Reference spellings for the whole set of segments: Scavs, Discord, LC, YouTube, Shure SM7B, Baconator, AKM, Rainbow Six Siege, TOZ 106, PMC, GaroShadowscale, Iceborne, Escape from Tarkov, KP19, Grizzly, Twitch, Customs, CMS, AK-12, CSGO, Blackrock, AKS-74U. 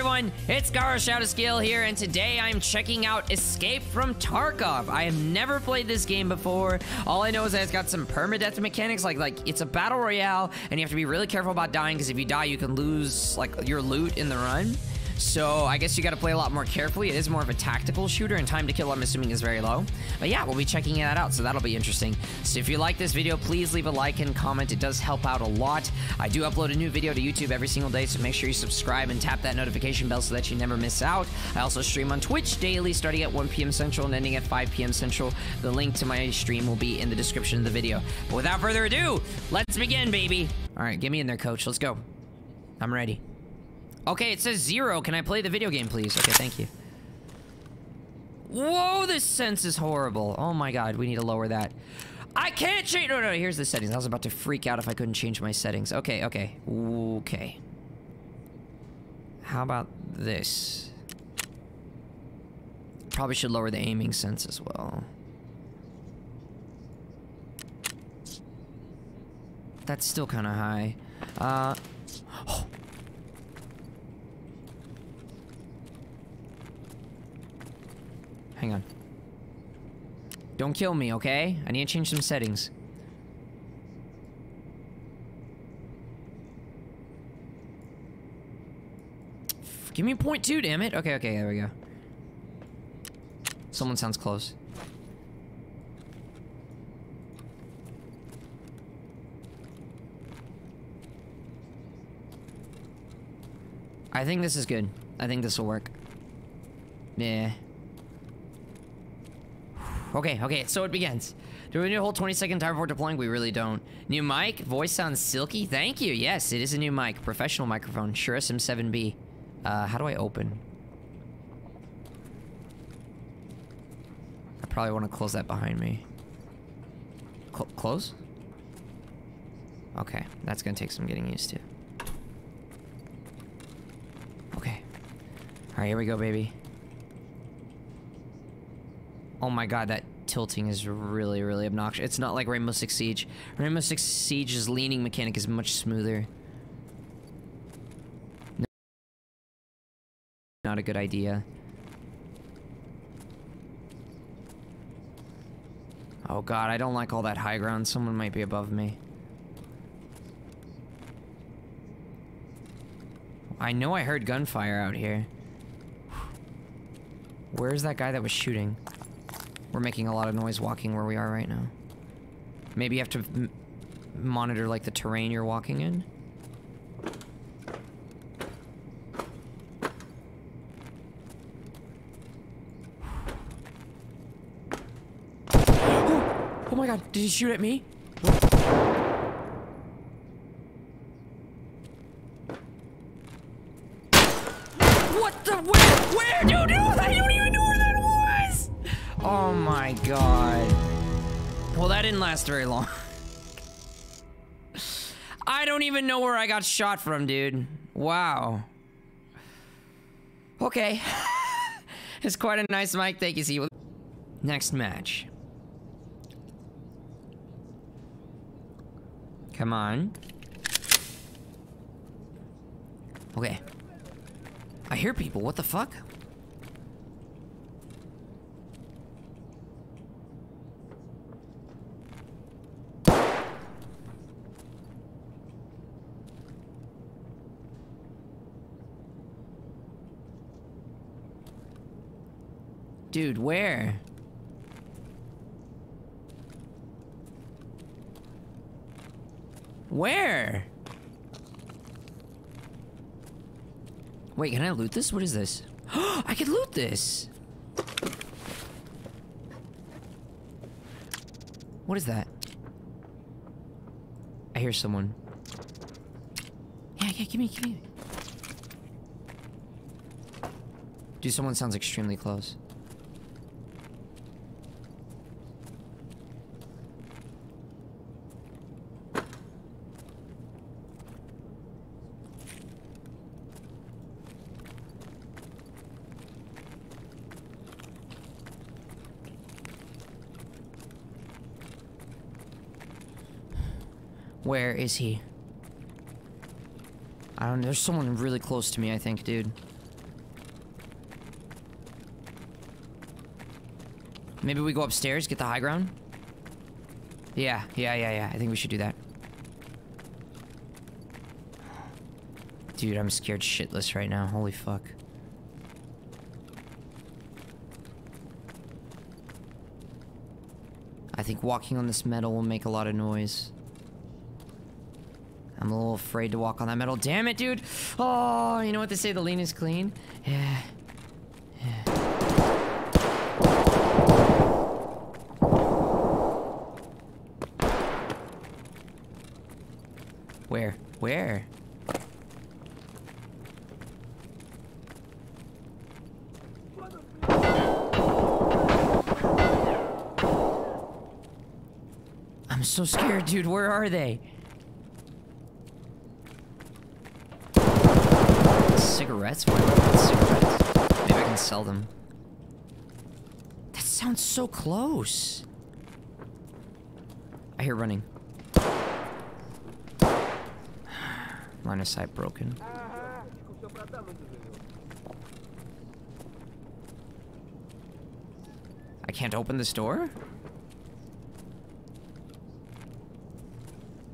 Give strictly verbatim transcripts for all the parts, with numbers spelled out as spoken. everyone, it's GaroShadowscale here, and today I'm checking out Escape from Tarkov. I have never played this game before. All I know is that it's got some permadeath mechanics, like like it's a battle royale, and you have to be really careful about dying, because if you die, you can lose like your loot in the run. So I guess you got to play a lot more carefully. It is more of a tactical shooter, and time to kill, I'm assuming, is very low. But yeah, we'll be checking that out, so that'll be interesting. So if you like this video, please leave a like and comment. It does help out a lot. I do upload a new video to YouTube every single day, so make sure you subscribe and tap that notification bell so that you never miss out. I also stream on Twitch daily, starting at one P M Central and ending at five P M Central. The link to my stream will be in the description of the video. But without further ado, let's begin, baby. All right, get me in there, coach. Let's go. I'm ready. Okay, it says zero. Can I play the video game, please? Okay, thank you. Whoa, this sense is horrible. Oh my god, we need to lower that. I can't change— No, no, here's the settings. I was about to freak out if I couldn't change my settings. Okay, okay. Okay. How about this? Probably should lower the aiming sense as well. That's still kind of high. Uh... Oh. Hang on. Don't kill me, okay? I need to change some settings. Give me point two, damn it. Okay, okay, there we go. Someone sounds close. I think this is good. I think this will work. Yeah. Okay, okay, so it begins. Do we need a whole twenty second time before deploying? We really don't. New mic? Voice sounds silky? Thank you. Yes, it is a new mic. Professional microphone. Shure S M seven B. Uh, how do I open? I probably want to close that behind me. Cl- close? Okay, that's going to take some getting used to. Okay. Alright, here we go, baby. Oh my god, that tilting is really, really obnoxious. It's not like Rainbow Six Siege. Rainbow Six Siege's leaning mechanic is much smoother. No. Not a good idea. Oh god, I don't like all that high ground. Someone might be above me. I know I heard gunfire out here. Where's that guy that was shooting? We're making a lot of noise walking where we are right now. Maybe you have to m monitor, like, the terrain you're walking in. Oh! Oh my god, did he shoot at me? What the? Where? Where? Dude, dude, I don't even know where that was! Oh my god. Well, that didn't last very long. I don't even know where I got shot from, dude. Wow. Okay. It's quite a nice mic. Thank you, see. Next match. Come on. Okay. I hear people. What the fuck? Dude, where? Where? Wait, can I loot this? What is this? I can loot this! What is that? I hear someone. Yeah, yeah, give me, give me. Dude, someone sounds extremely close. Where is he? I don't know. There's someone really close to me, I think, dude. Maybe we go upstairs, get the high ground? Yeah, yeah, yeah, yeah. I think we should do that. Dude, I'm scared shitless right now. Holy fuck. I think walking on this metal will make a lot of noise. I'm a little afraid to walk on that metal. Damn it, dude! Oh, you know what they say, the lean is clean? Yeah. Where? Where? I'm so scared, dude. Where are they? Cigarettes? Why do I want cigarettes? Maybe I can sell them. That sounds so close. I hear running. Line of sight broken. I can't open this door?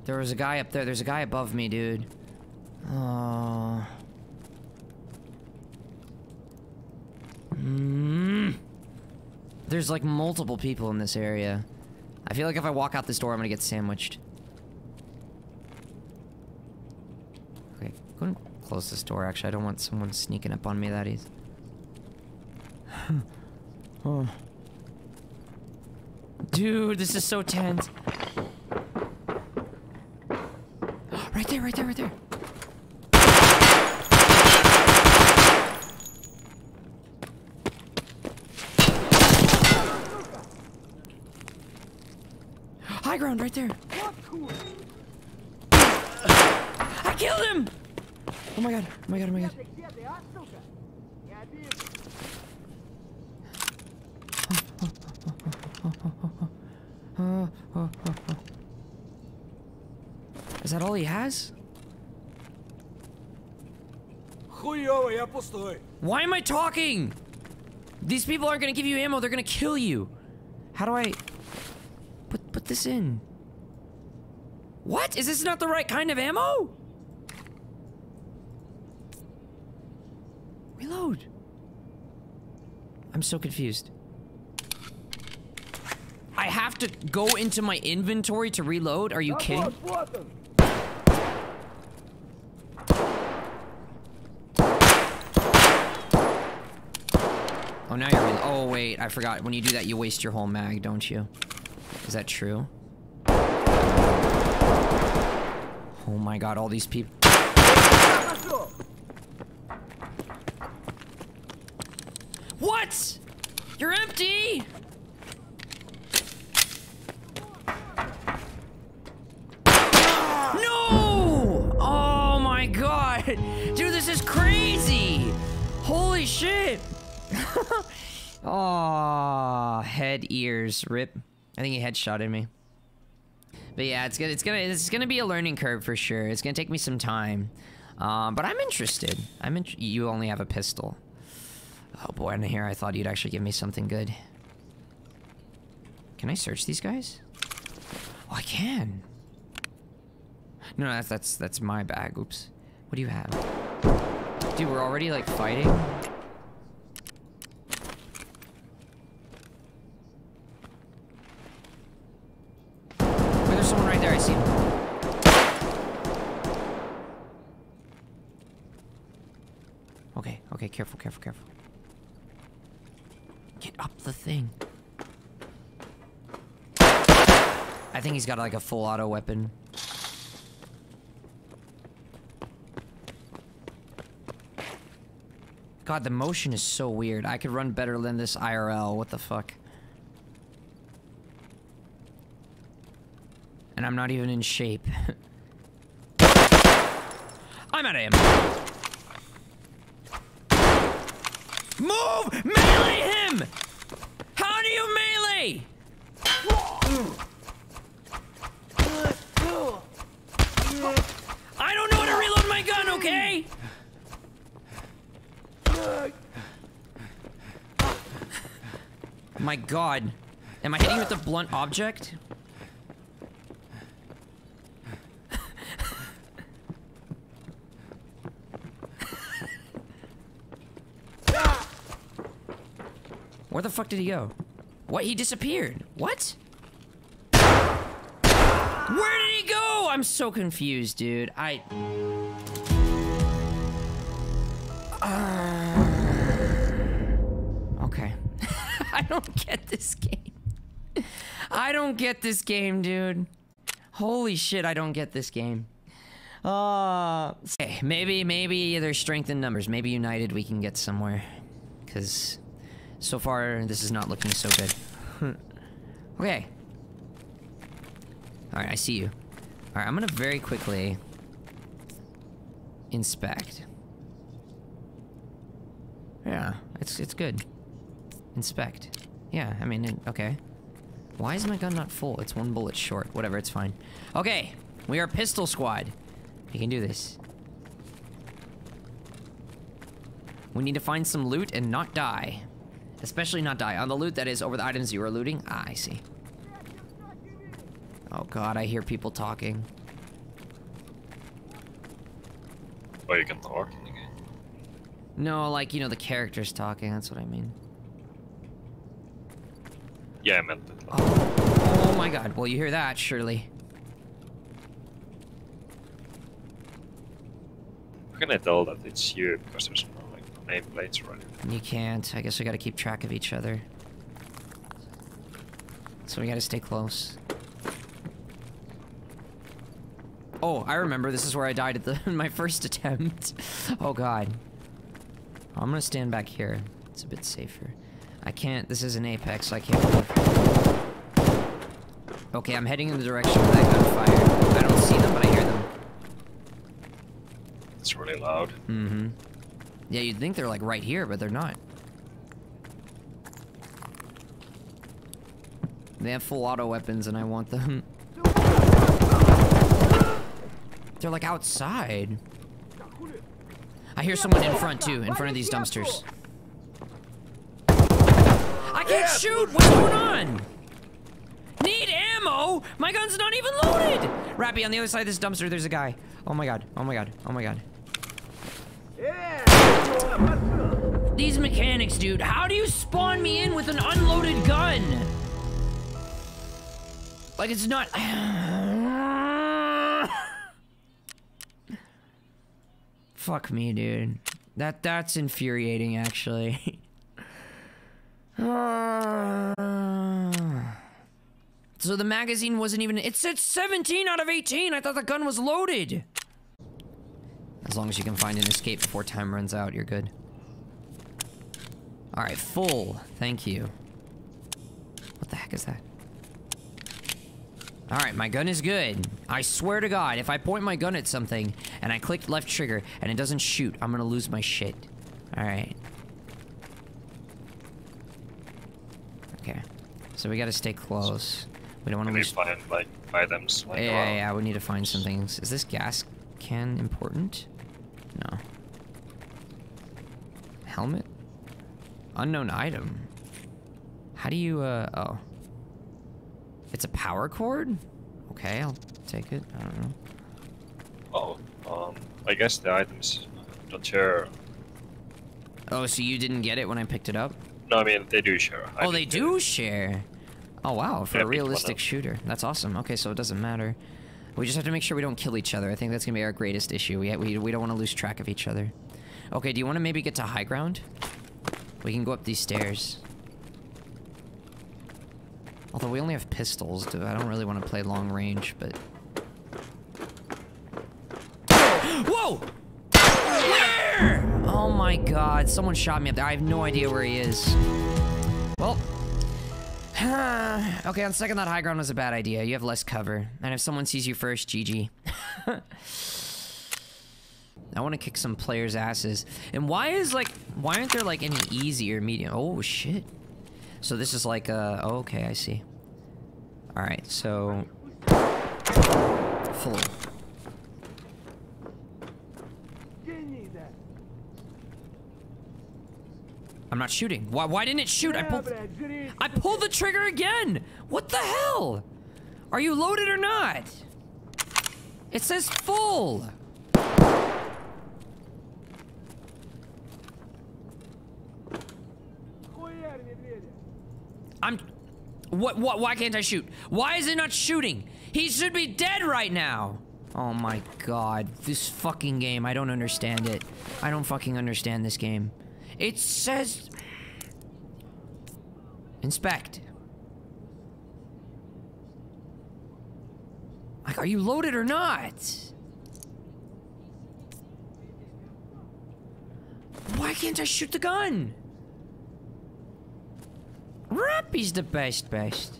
There was a guy up there. There's a guy above me, dude. Oh. Mm. There's like multiple people in this area. I feel like if I walk out this door, I'm gonna get sandwiched. I'm gonna close this door, actually. I don't want someone sneaking up on me that easy. Oh. Dude, this is so tense. Right there, right there, right there. High ground, right there. I killed him! Oh my god, oh my god, oh my god. Is that all he has? Why am I talking? These people aren't gonna give you ammo, they're gonna kill you. How do I put put this in? What? Is this not the right kind of ammo? Reload. I'm so confused. I have to go into my inventory to reload? Are you kidding? Oh, now you're reloading. Oh, wait, I forgot. When you do that, you waste your whole mag, don't you? Is that true? Oh my god, all these people. What? You're empty! No! Oh my god! Dude, this is crazy! Holy shit! Aww, head, ears, rip. I think he headshotted me. But yeah, it's gonna, it's gonna, it's gonna be a learning curve for sure. It's gonna take me some time. Um, but I'm interested. I'm in- you only have a pistol. Oh boy, in here I thought you'd actually give me something good. Can I search these guys? Oh, I can. No, no, that's that's that's my bag. Oops. What do you have? Dude, we're already like fighting. Wait, there's someone right there. I see him. Okay, okay, careful, careful, careful. Get up the thing. I think he's got like a full auto weapon. God, the motion is so weird. I could run better than this I R L. What the fuck? And I'm not even in shape. I'm out of ammo. Move! Melee him! How do you melee? I don't know how to reload my gun, okay? My god. Am I hitting with the blunt object? Where the fuck did he go? What? He disappeared. What? Where did he go? I'm so confused, dude. I... Uh... Okay. I don't get this game. I don't get this game, dude. Holy shit, I don't get this game. Uh... Okay, maybe, maybe there's strength in numbers. Maybe united we can get somewhere. Because... so far, this is not looking so good. Okay. Alright, I see you. Alright, I'm gonna very quickly... inspect. Yeah, it's it's good. Inspect. Yeah, I mean, it, okay. Why is my gun not full? It's one bullet short. Whatever, it's fine. Okay! We are pistol squad! We can do this. We need to find some loot and not die. Especially not die on the loot that is over the items you are looting. Ah, I see. Oh god, I hear people talking. Oh, you can talk in the game? No, like, you know, the characters talking, that's what I mean. Yeah, I meant that. Oh. Oh my god, well you hear that, surely. How can I tell that it's you, because there's no, like, nameplates running? You can't. I guess we gotta keep track of each other. So we gotta stay close. Oh, I remember. This is where I died at the my first attempt. Oh god. I'm gonna stand back here. It's a bit safer. I can't. This is an apex, so I can't move. Okay, I'm heading in the direction of that gunfire. I don't see them, but I hear them. It's really loud. Mm-hmm. Yeah, you'd think they're like right here, but they're not. They have full auto weapons and I want them. They're like outside. I hear someone in front too, in front of these dumpsters. I can't shoot! What's going on? Need ammo? My gun's not even loaded! Rappy, on the other side of this dumpster, there's a guy. Oh my god, oh my god, oh my god. These mechanics, dude. How do you spawn me in with an unloaded gun? Like, it's not... Fuck me, dude. That that's infuriating, actually. So the magazine wasn't even... It said seventeen out of eighteen! I thought the gun was loaded! As long as you can find an escape before time runs out, you're good. Alright, full. Thank you. What the heck is that? Alright, my gun is good. I swear to God, if I point my gun at something, and I click left trigger, and it doesn't shoot, I'm gonna lose my shit. Alright. Okay. So we gotta stay close. We don't wanna lose- Can we find, like, items? Like, yeah, yeah, yeah, we need to find some things. Is this gas can important? No. Helmet? Unknown item. How do you, uh, oh. It's a power cord? Okay, I'll take it. I don't know. Oh, um, I guess the items, don't share. Oh, so you didn't get it when I picked it up? No, I mean, they do share. I oh, they do they... share? Oh, wow, for yeah, a realistic shooter. That's awesome. Okay, so it doesn't matter. We just have to make sure we don't kill each other. I think that's gonna be our greatest issue. We, we, we don't want to lose track of each other. Okay, do you want to maybe get to high ground? We can go up these stairs. Although we only have pistols, dude. I don't really want to play long range, but... Whoa! Where? Oh my god, someone shot me up there. I have no idea where he is. Well... okay, on second thought, high ground was a bad idea. You have less cover. And if someone sees you first, G G. I want to kick some players' asses. And why is, like, why aren't there, like, any easier medium? Oh, shit. So this is like, uh, oh, okay, I see. Alright, so... full. I'm not shooting. Why, why didn't it shoot? I pulled, I pulled the trigger again. What the hell? Are you loaded or not? It says full. I'm... What, what, why can't I shoot? Why is it not shooting? He should be dead right now. Oh my god. This fucking game. I don't understand it. I don't fucking understand this game. It says... Inspect. Like, are you loaded or not? Why can't I shoot the gun? Rap is the best, best.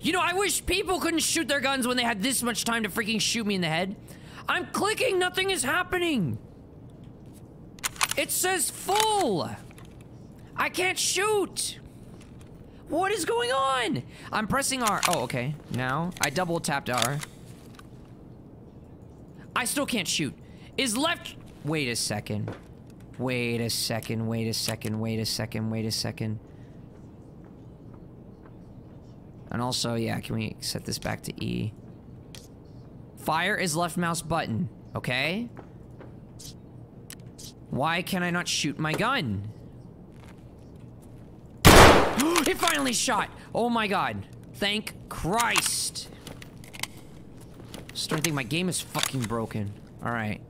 You know, I wish people couldn't shoot their guns when they had this much time to freaking shoot me in the head. I'm clicking, nothing is happening. It says full. I can't shoot. What is going on? I'm pressing R. Oh, okay. Now, I double tapped R. I still can't shoot. Is left... Wait a second. Wait a second, wait a second, wait a second, wait a second. And also, yeah, can we set this back to E? Fire is left mouse button, okay? Why can I not shoot my gun? It finally shot! Oh my god. Thank Christ. I'm starting to think my game is fucking broken. Alright.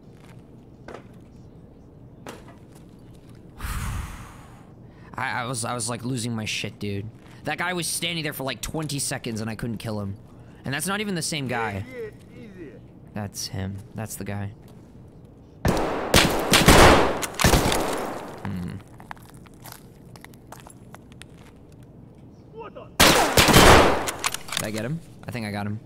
I, I was, I was like losing my shit, dude. That guy was standing there for like twenty seconds and I couldn't kill him. And that's not even the same guy. Yeah, yeah, that's him. That's the guy. Hmm. What the? Did I get him? I think I got him.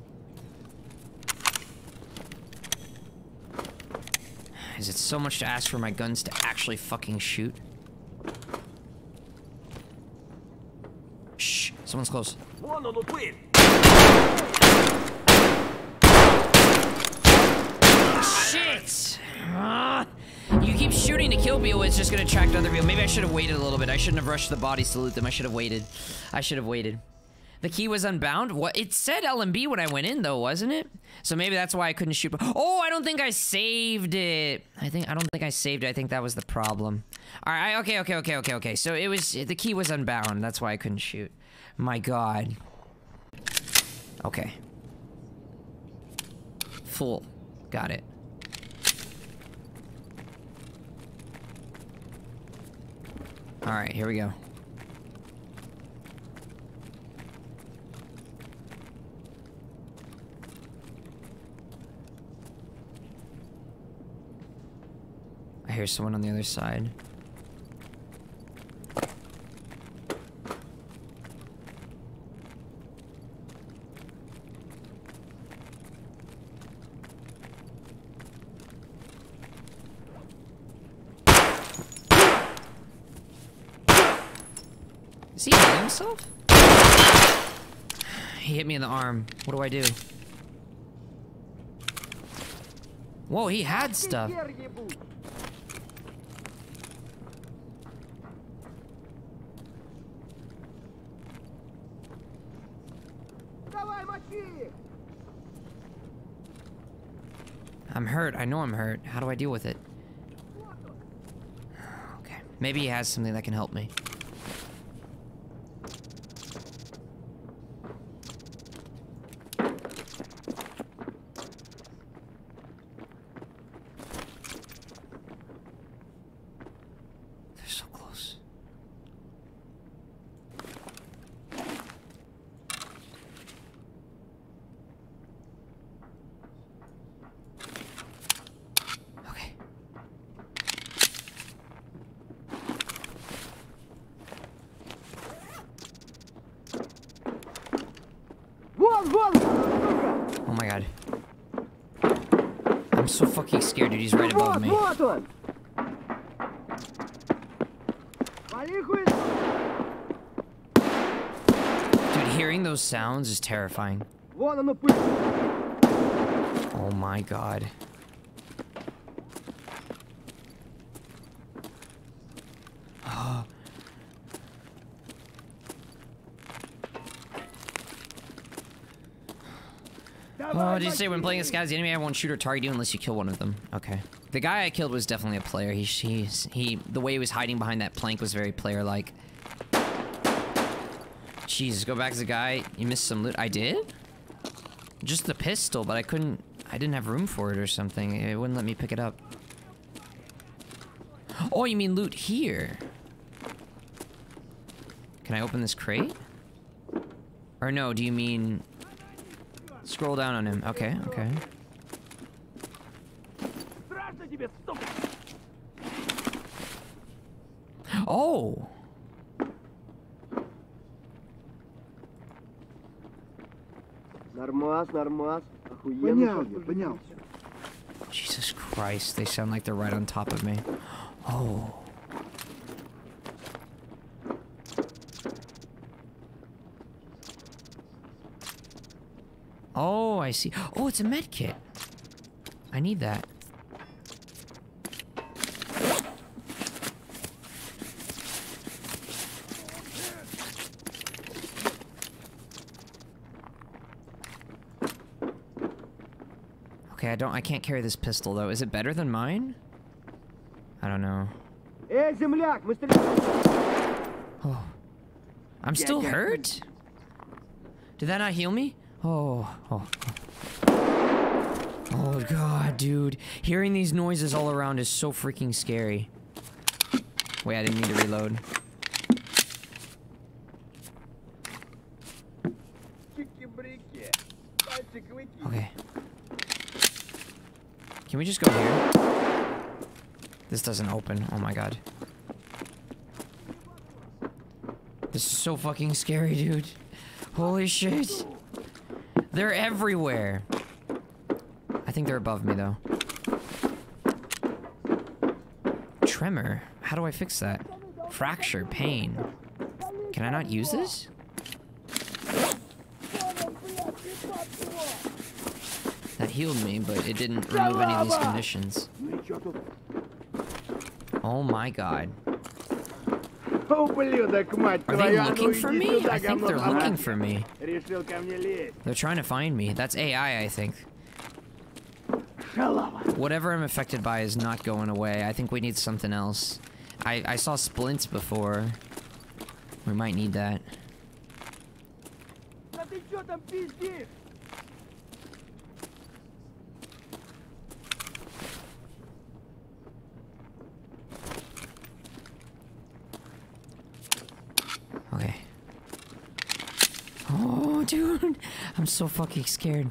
Is it so much to ask for my guns to actually fucking shoot? Someone's close. Shit! Uh, you keep shooting to kill people, it's just gonna attract other people. Maybe I should have waited a little bit. I shouldn't have rushed the bodies to loot them. I should have waited. I should have waited. The key was unbound? What? It said L M B when I went in, though, wasn't it? So maybe that's why I couldn't shoot. Oh, I don't think I saved it. I think I don't think I saved it. I think that was the problem. All right. Okay. Okay. Okay. Okay. Okay. So it was the key was unbound. That's why I couldn't shoot. My god. Okay. Full. Got it. Alright, here we go. I hear someone on the other side. Is he hitting himself? He hit me in the arm. What do I do? Whoa, he had stuff. I'm hurt. I know I'm hurt. How do I deal with it? Okay. Maybe he has something that can help me. Dude, he's right above me. Dude, hearing those sounds is terrifying. Oh my god. Oh, did you say when playing as Scavs, the enemy I won't shoot or target you unless you kill one of them? Okay. The guy I killed was definitely a player. He, he, he the way he was hiding behind that plank was very player-like. Jesus, go back to the guy. You missed some loot. I did? Just the pistol, but I couldn't... I didn't have room for it or something. It wouldn't let me pick it up. Oh, you mean loot here? Can I open this crate? Or no, do you mean... Scroll down on him. Okay, okay. Oh! Jesus Christ, they sound like they're right on top of me. Oh. Oh, I see. Oh, it's a med kit. I need that. Okay, I don't I can't carry this pistol though. Is it better than mine? I don't know. Oh. I'm still hurt? Did that not heal me? Oh, oh, oh. Oh, God, dude. Hearing these noises all around is so freaking scary. Wait, I didn't mean to reload. Okay. Can we just go here? This doesn't open. Oh, my God. This is so fucking scary, dude. Holy shit. They're everywhere. I think they're above me, though. Tremor? How do I fix that? Fracture, pain. Can I not use this? That healed me, but it didn't remove any of these conditions. Oh my God. Are they looking for me? I think they're looking for me. They're trying to find me. That's A I, I think. Whatever I'm affected by is not going away. I think we need something else. I, I saw splints before. We might need that. Okay. Oh, dude! I'm so fucking scared.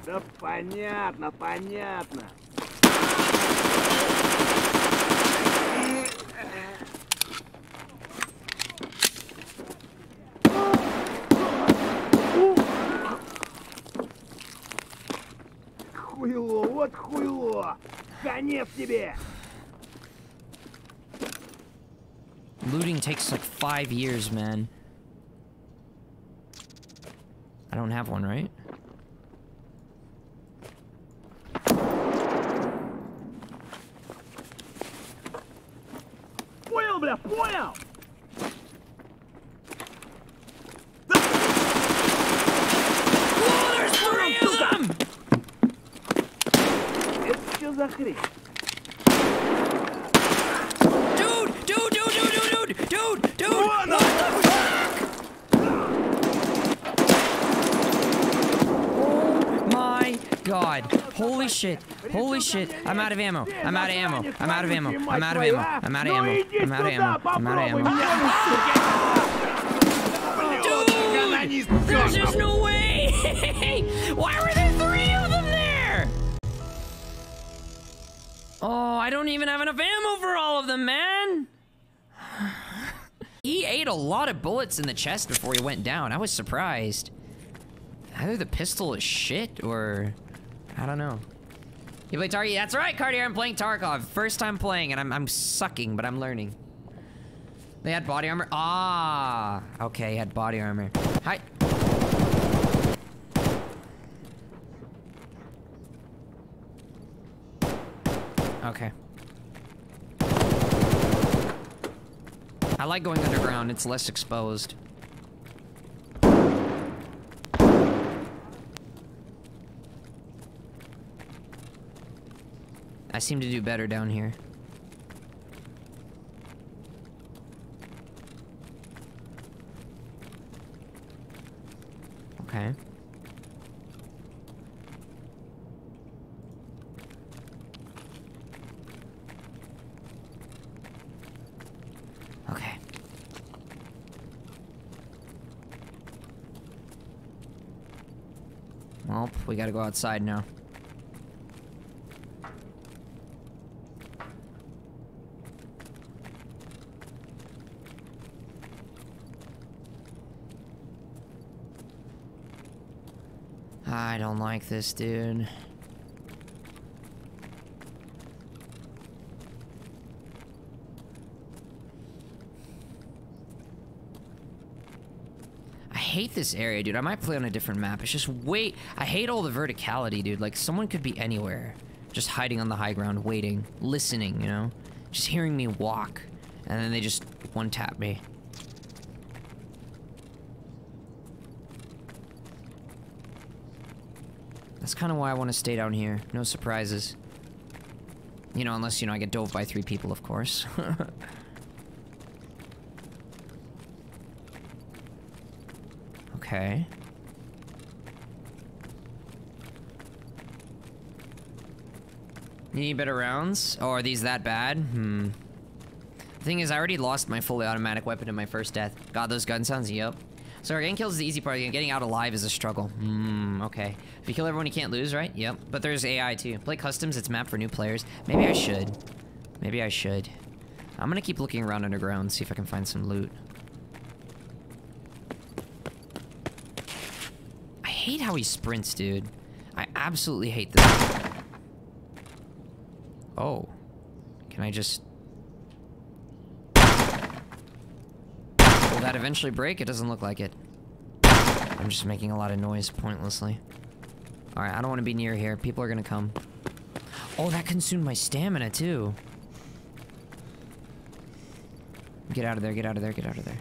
Хуйло, вот хуйло! Конец тебе! Looting takes like five years, man. I don't have one, right? Oil, blah, oil! Whoa, there's three of them! Dude, dude, dude, dude, dude, dude, dude, dude! What the fuck? God, holy shit, holy shit, I'm out of ammo, I'm out of ammo, I'm out of ammo, I'm out of ammo, I'm out of ammo, I'm out of ammo, I'm out of ammo. Dude, there's just no way! Why were there three of them there? Oh, I don't even have enough ammo for all of them, man! He ate a lot of bullets in the chest before he went down, I was surprised. Either the pistol is shit, or... I don't know. You play Tarkov? That's right, Cartier, I'm playing Tarkov. First time playing, and I'm, I'm sucking, but I'm learning. They had body armor? Ah! Okay, he had body armor. Hi! Okay. I like going underground, it's less exposed. I seem to do better down here. Okay. Okay. Well, we gotta go outside now. I don't like this, dude. I hate this area, dude. I might play on a different map. It's just wait. I hate all the verticality, dude. Like, someone could be anywhere. Just hiding on the high ground, waiting. Listening, you know? Just hearing me walk. And then they just one-tap me. That's kind of why I want to stay down here. No surprises. You know, unless, you know, I get dove by three people, of course. Okay. You need better rounds? Oh, are these that bad? Hmm. The thing is, I already lost my fully automatic weapon in my first death. God, those gun sounds, yep. So our gang kills is the easy part, and getting out alive is a struggle. Hmm, okay. If you kill everyone, you can't lose, right? Yep. But there's A I, too. Play Customs, it's map for new players. Maybe I should. Maybe I should. I'm gonna keep looking around underground, see if I can find some loot. I hate how he sprints, dude. I absolutely hate this. Oh. Can I just... that eventually break? It doesn't look like it. I'm just making a lot of noise pointlessly. Alright, I don't want to be near here. People are gonna come. Oh, that consumed my stamina too. Get out of there, get out of there, get out of there.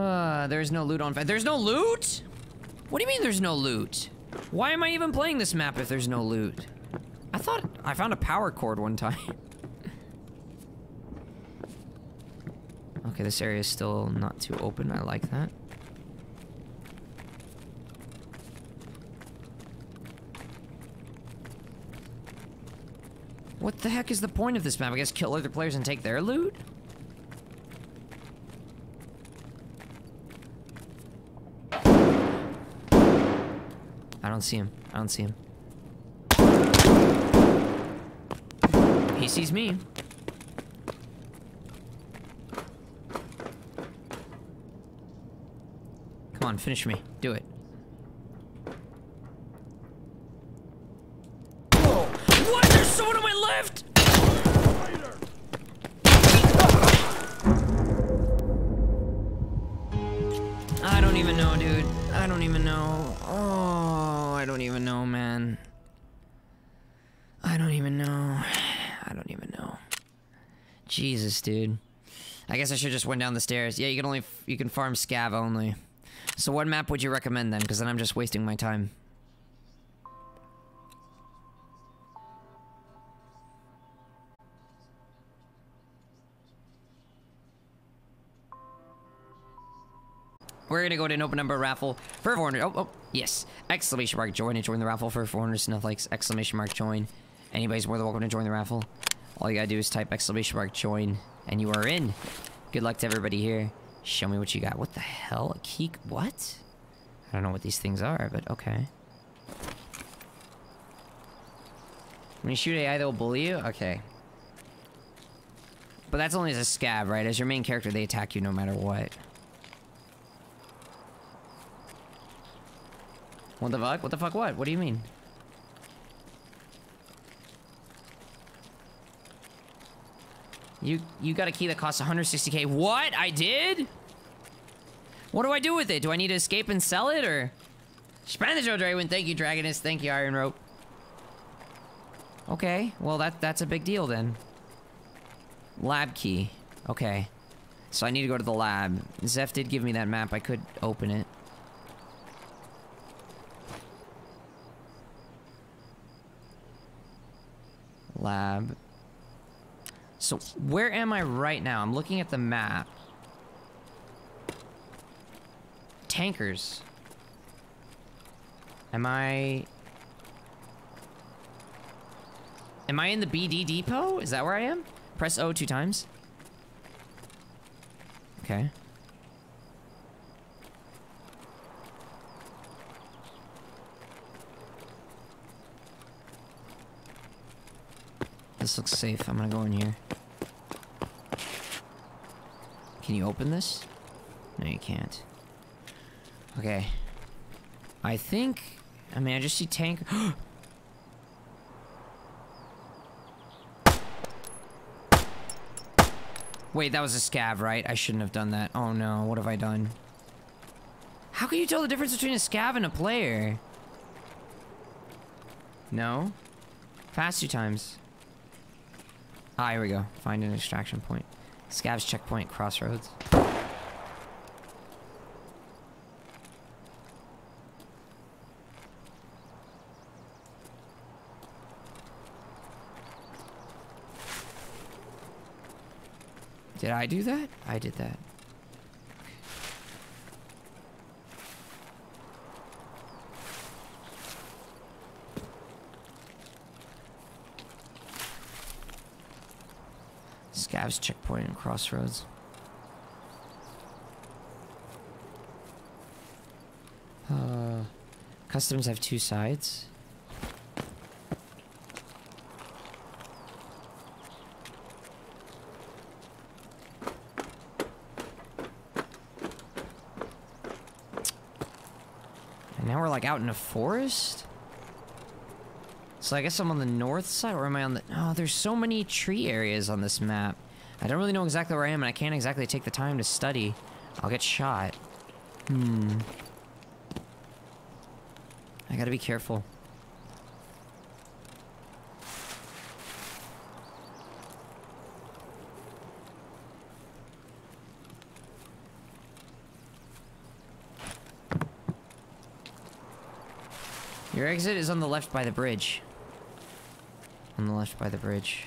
Uh, there's no loot on fa- There's no loot?! What do you mean there's no loot? Why am I even playing this map if there's no loot? I thought I found a power cord one time. Okay, this area is still not too open. I like that. What the heck is the point of this map? I guess kill other players and take their loot? I don't see him. I don't see him. He sees me. Come on, finish me. Do it. Whoa. What? There's someone on my left! I don't even know, dude. I don't even know. Oh, I don't even know, man. I don't even know. I don't even know. Jesus, dude. I guess I should just went down the stairs. Yeah, you can only f you can farm scav only. So what map would you recommend then? Because then I'm just wasting my time. We're gonna go to an open number raffle for four hundred. Oh, oh, yes. Exclamation mark join and join the raffle for four hundred snuff likes. Exclamation mark join. Anybody's more than welcome to join the raffle. All you gotta do is type exclamation mark join and you are in. Good luck to everybody here. Show me what you got. What the hell? A key? What? I don't know what these things are, but okay. When you shoot A I, they'll bully you? Okay. But that's only as a scav, right? As your main character, they attack you no matter what. What the fuck? What the fuck what? What do you mean? You, you got a key that costs one hundred sixty K. What? I did? What do I do with it? Do I need to escape and sell it, or? Spanish O'Dragon, thank you, Dragonist. Thank you, Iron Rope. Okay, well, that that's a big deal, then. Lab key. Okay. So I need to go to the lab. Zeph did give me that map. I could open it. So where am I right now? I'm looking at the map. Tankers. Am I... Am I in the B D depot? Is that where I am? Press O two times. Okay. This looks safe. I'm gonna go in here. Can you open this? No, you can't. Okay. I think... I mean, I just see tank... Wait, that was a scav, right? I shouldn't have done that. Oh no, what have I done? How can you tell the difference between a scav and a player? No? Fast two times. Ah, here we go. Find an extraction point. Scavs checkpoint, crossroads. Did I do that? I did that. Scavs checkpoint and crossroads. Uh, customs have two sides. Out in a forest? So I guess I'm on the north side, or am I on the... Oh, there's so many tree areas on this map. I don't really know exactly where I am, and I can't exactly take the time to study. I'll get shot. Hmm. I gotta be careful. Your exit is on the left by the bridge. On the left by the bridge.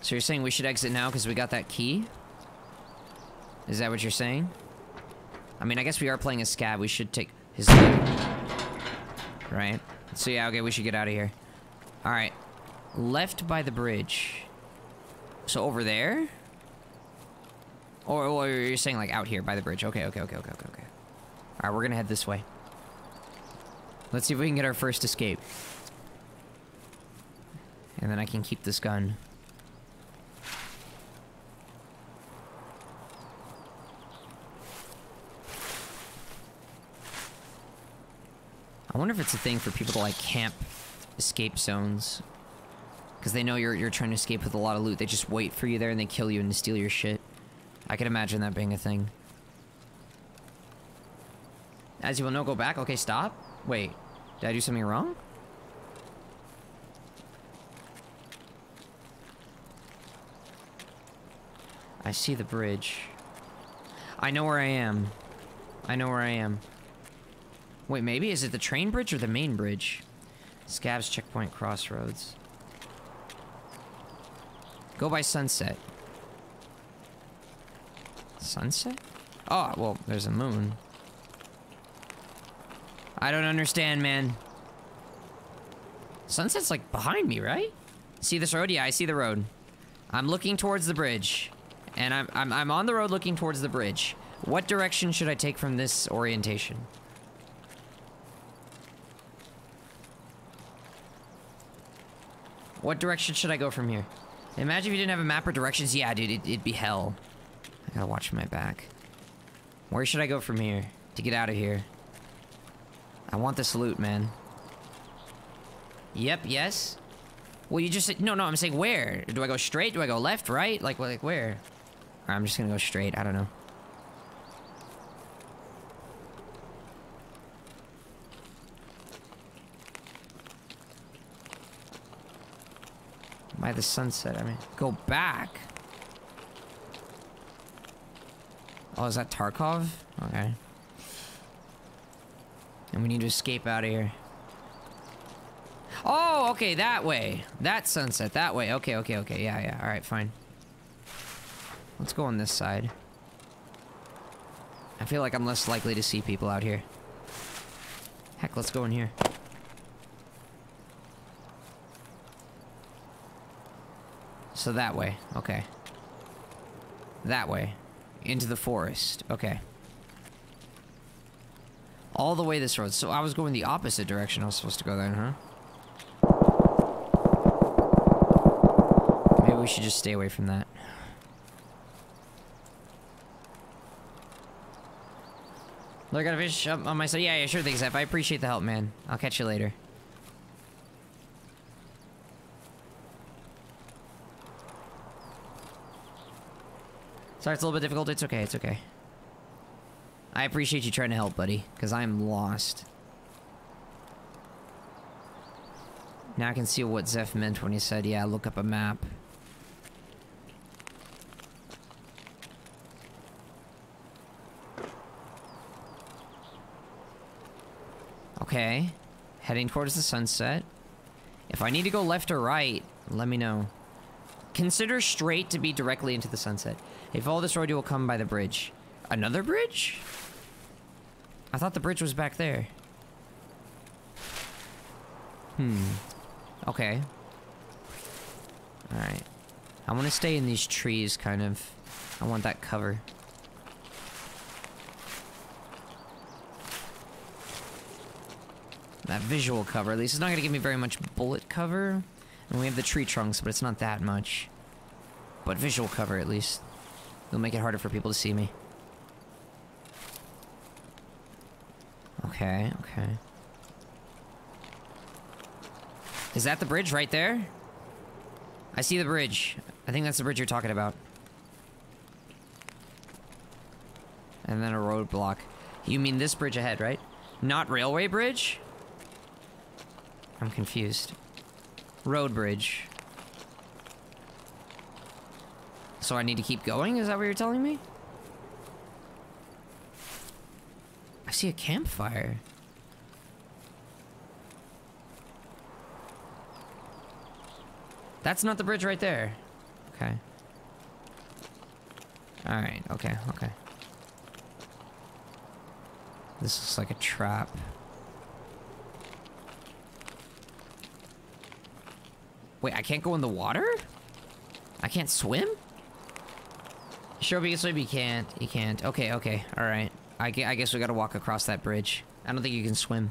So you're saying we should exit now because we got that key? Is that what you're saying? I mean, I guess we are playing a scab. We should take his leg. Right? So yeah, okay, we should get out of here. Alright. Left by the bridge. So over there? Or, or you're saying like out here by the bridge. Okay, okay, okay, okay, okay, okay. Alright, we're gonna head this way. Let's see if we can get our first escape. And then I can keep this gun. I wonder if it's a thing for people to like camp escape zones. Because they know you're, you're trying to escape with a lot of loot. They just wait for you there and they kill you and steal your shit. I can imagine that being a thing. As you will know, go back. Okay, stop. Wait. Did I do something wrong? I see the bridge. I know where I am. I know where I am. Wait, maybe? Is it the train bridge or the main bridge? Scavs checkpoint crossroads. Go by sunset. Sunset? Oh, well, there's a moon. I don't understand, man. Sunset's like behind me, right? See this road? Yeah, I see the road. I'm looking towards the bridge. And I'm, I'm, I'm on the road looking towards the bridge. What direction should I take from this orientation? What direction should I go from here? Imagine if you didn't have a map or directions. Yeah, dude, it, it'd be hell. I gotta watch my back. Where should I go from here to get out of here? I want this loot, man. Yep, yes. Well, you just said- no, no, I'm saying where? Do I go straight? Do I go left, right? Like, like where? Alright, I'm just gonna go straight. I don't know. By the sunset, I mean. Go back! Oh, is that Tarkov? Okay. And we need to escape out of here. Oh, okay, that way. That sunset, that way. Okay, okay, okay. Yeah, yeah. All right, fine. Let's go on this side. I feel like I'm less likely to see people out here. Heck, let's go in here. So that way. Okay. That way. Into the forest. Okay. All the way this road. So I was going the opposite direction I was supposed to go then, huh? Maybe we should just stay away from that. Look, I got a fish up on my side. Yeah, yeah, sure thing, Zeph. I appreciate the help, man. I'll catch you later. Sorry, it's a little bit difficult. It's okay, it's okay. I appreciate you trying to help, buddy, because I'm lost. Now I can see what Zeph meant when he said, yeah, look up a map. Okay. Heading towards the sunset. If I need to go left or right, let me know. Consider straight to be directly into the sunset. If you follow this road, you will come by the bridge. Another bridge? I thought the bridge was back there. Hmm. Okay. Alright. I want to stay in these trees, kind of. I want that cover. That visual cover, at least. It's not going to give me very much bullet cover. And we have the tree trunks, but it's not that much. But visual cover, at least. It'll make it harder for people to see me. Okay, okay. Is that the bridge right there? I see the bridge. I think that's the bridge you're talking about. And then a roadblock. You mean this bridge ahead, right? Not railway bridge? I'm confused. Road bridge. So I need to keep going? Is that what you're telling me? I see a campfire. That's not the bridge right there. Okay. Alright, okay, okay. This looks like a trap. Wait, I can't go in the water? I can't swim? Sure, but you can swim, you can't. You can't. Okay, okay, alright. I guess we gotta walk across that bridge. I don't think you can swim.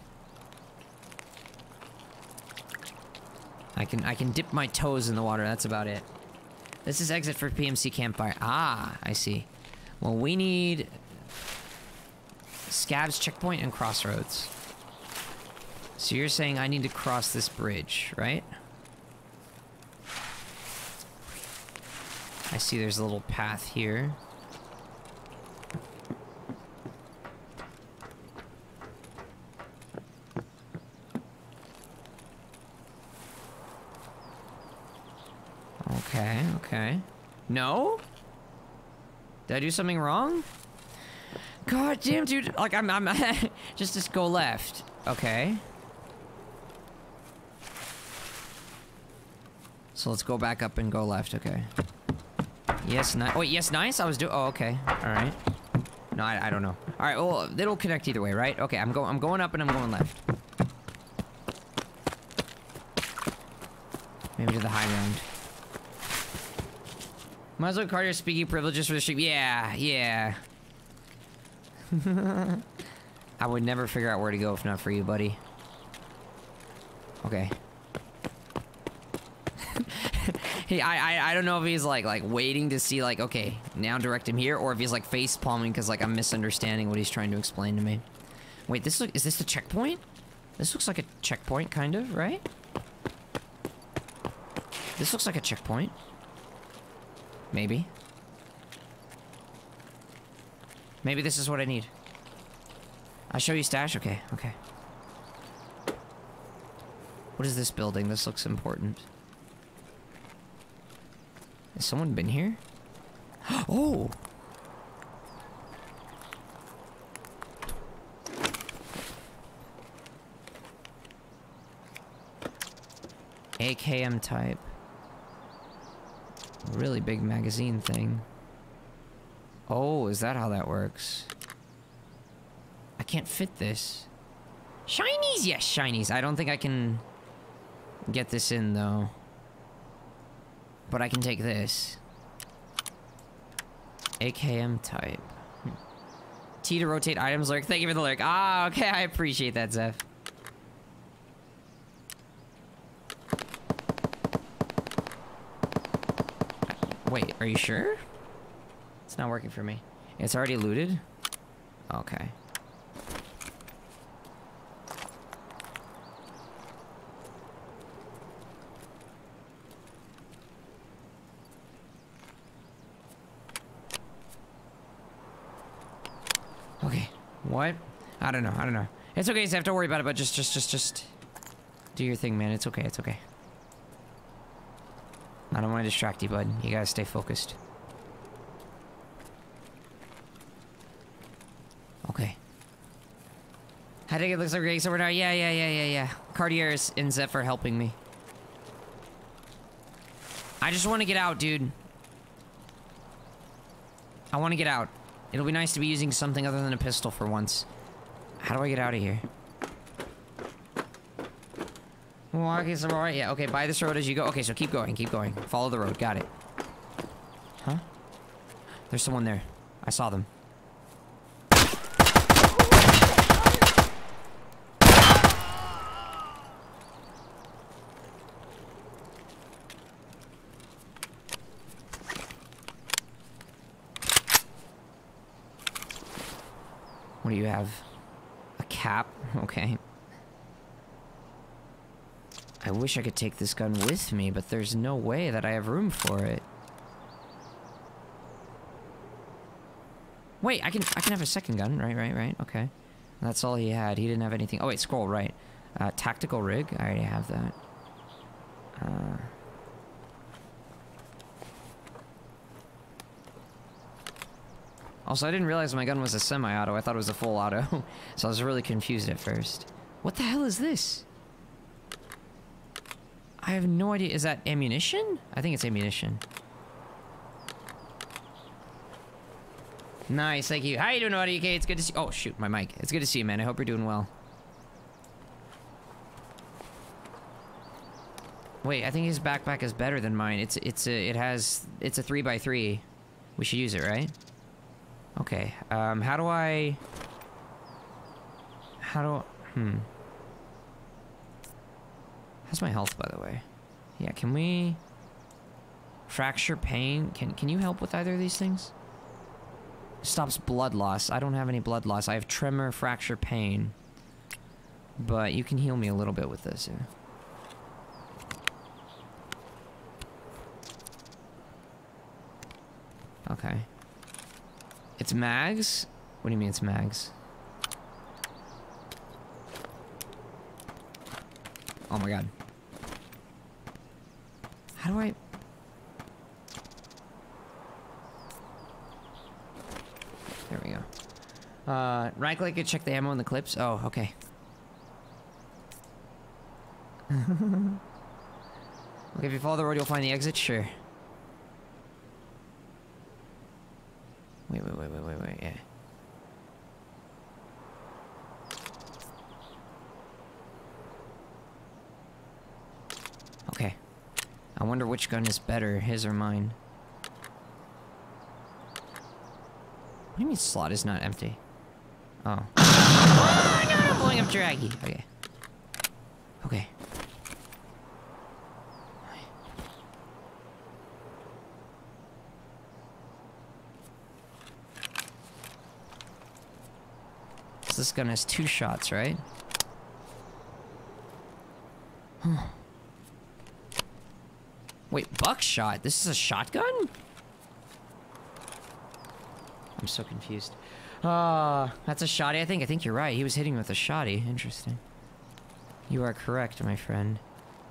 I can- I can dip my toes in the water, that's about it. This is exit for P M C campfire. Ah, I see. Well, we need... Scavs checkpoint and crossroads. So you're saying I need to cross this bridge, right? I see there's a little path here. Okay, okay. No? Did I do something wrong? God damn, dude. Like, I'm... I'm just, just go left. Okay. So let's go back up and go left, okay. Yes, nice. Wait, yes, nice? I was do- Oh, okay. Alright. No, I, I don't know. Alright, well, it'll connect either way, right? Okay, I'm, go I'm going up and I'm going left. Maybe to the high ground. Might as well card your speaking privileges for the stream. Yeah, yeah. I would never figure out where to go if not for you, buddy. Okay. He, I, I, I don't know if he's like, like waiting to see, like, okay, now direct him here, or if he's like face palming because like I'm misunderstanding what he's trying to explain to me. Wait, this look, is this the checkpoint? This looks like a checkpoint, kind of, right? This looks like a checkpoint. Maybe. Maybe this is what I need. I'll show you stash? Okay, okay. What is this building? This looks important. Has someone been here? Oh! A K M type. Really big magazine thing. Oh, is that how that works? I can't fit this. Shinies! Yes, shinies. I don't think I can get this in, though. But I can take this. A K M type. Hmm. T to rotate items, lurk. Thank you for the lurk. Ah, okay. I appreciate that, Zeph. Wait, are you sure? It's not working for me. It's already looted? Okay. Okay, what? I don't know, I don't know. It's okay, so I have to worry about it, but just, just, just, just... do your thing, man. It's okay, it's okay. I don't want to distract you, bud. You gotta stay focused. Okay. I think it looks like we're getting somewhere now. Yeah, yeah, yeah, yeah, yeah. Cartiers and Zeph are helping me. I just want to get out, dude. I want to get out. It'll be nice to be using something other than a pistol for once. How do I get out of here? Walking somewhere, right? Yeah, okay, by this road as you go. Okay, so keep going, keep going. Follow the road, got it. Huh? There's someone there. I saw them. What do you have? A cap? Okay. I wish I could take this gun with me, but there's no way that I have room for it. Wait, I can I can have a second gun, right, right, right, okay. That's all he had, he didn't have anything. Oh wait, scroll, right. Uh, tactical rig, I already have that. Uh... Also, I didn't realize my gun was a semi-auto, I thought it was a full auto. So I was really confused at first. What the hell is this? I have no idea. Is that ammunition? I think it's ammunition. Nice, thank you. How you doing, Audie? Okay, it's good to see. Oh shoot, my mic. It's good to see you, man. I hope you're doing well. Wait, I think his backpack is better than mine. It's it's a, it has it's a three by three. We should use it, right? Okay. Um, how do I? How do? Hmm. How's my health, by the way? Yeah, can we... fracture pain? Can can you help with either of these things? Stops blood loss. I don't have any blood loss. I have tremor, fracture, pain. But you can heal me a little bit with this, yeah. Okay. It's mags? What do you mean it's mags? Oh my god. How do I... There we go. Uh, right click to check the ammo and the clips. Oh, okay. Okay, if you follow the road, you'll find the exit? Sure. Wait, wait, wait, wait, wait, wait, yeah. Okay. I wonder which gun is better, his or mine. What do you mean slot is not empty? Oh. Oh no, I'm blowing up Draggy. Okay. Okay. So this gun has two shots, right? Huh. Wait, buckshot? This is a shotgun? I'm so confused. Ah, uh, that's a shotty, I think. I think you're right. He was hitting with a shotty. Interesting. You are correct, my friend.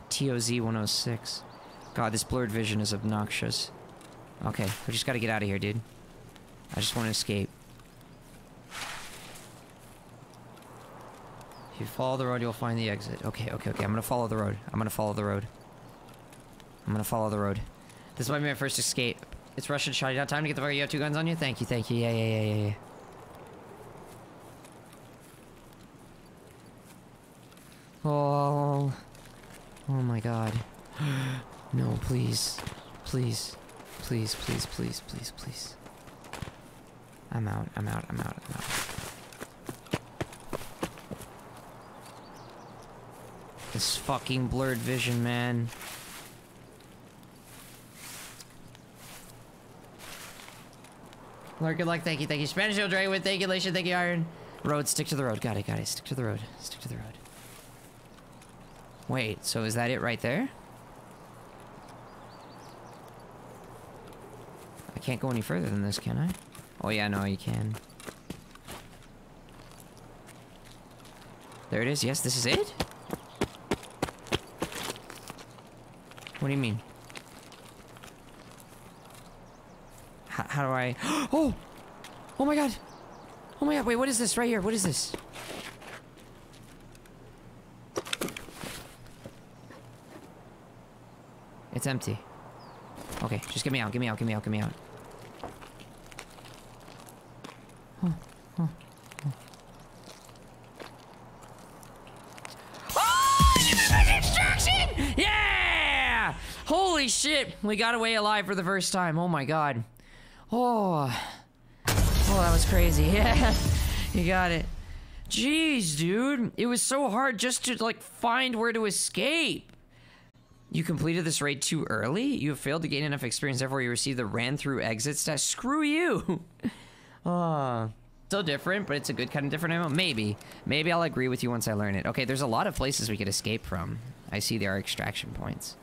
T O Z one oh six. God, this blurred vision is obnoxious. Okay, we just gotta get out of here, dude. I just want to escape. If you follow the road, you'll find the exit. Okay, okay, okay. I'm gonna follow the road. I'm gonna follow the road. I'm gonna follow the road. This might be my first escape. It's Russian shot. You got time to get the fuck? You have two guns on you? Thank you, thank you. Yeah, yeah, yeah, yeah, yeah. Oh, oh my god. No, please. Please. Please, please, please, please, please. I'm out, I'm out, I'm out, I'm out. This fucking blurred vision, man. Lord, good luck, thank you, thank you. Spanish Hill Dre with thank you, Lation, thank you, Iron. Road, stick to the road, got it, got it, stick to the road, stick to the road. Wait, so is that it right there? I can't go any further than this, can I? Oh yeah, no, you can. There it is, yes, this is it? What do you mean? H- how do I... Oh! Oh my god! Oh my god, wait, what is this right here? What is this? It's empty. Okay, just get me out, get me out, get me out, get me out. Oh, oh, oh. Oh, she did my construction! Yeah! Holy shit! We got away alive for the first time. Oh my god. Oh. Oh, that was crazy. Yeah. You got it. Jeez, dude. It was so hard just to, like, find where to escape. You completed this raid too early? You have failed to gain enough experience, therefore you received the ran-through exit stat. Screw you! Uh, still different, but it's a good kind of different ammo. Maybe. Maybe I'll agree with you once I learn it. Okay, there's a lot of places we could escape from. I see there are extraction points.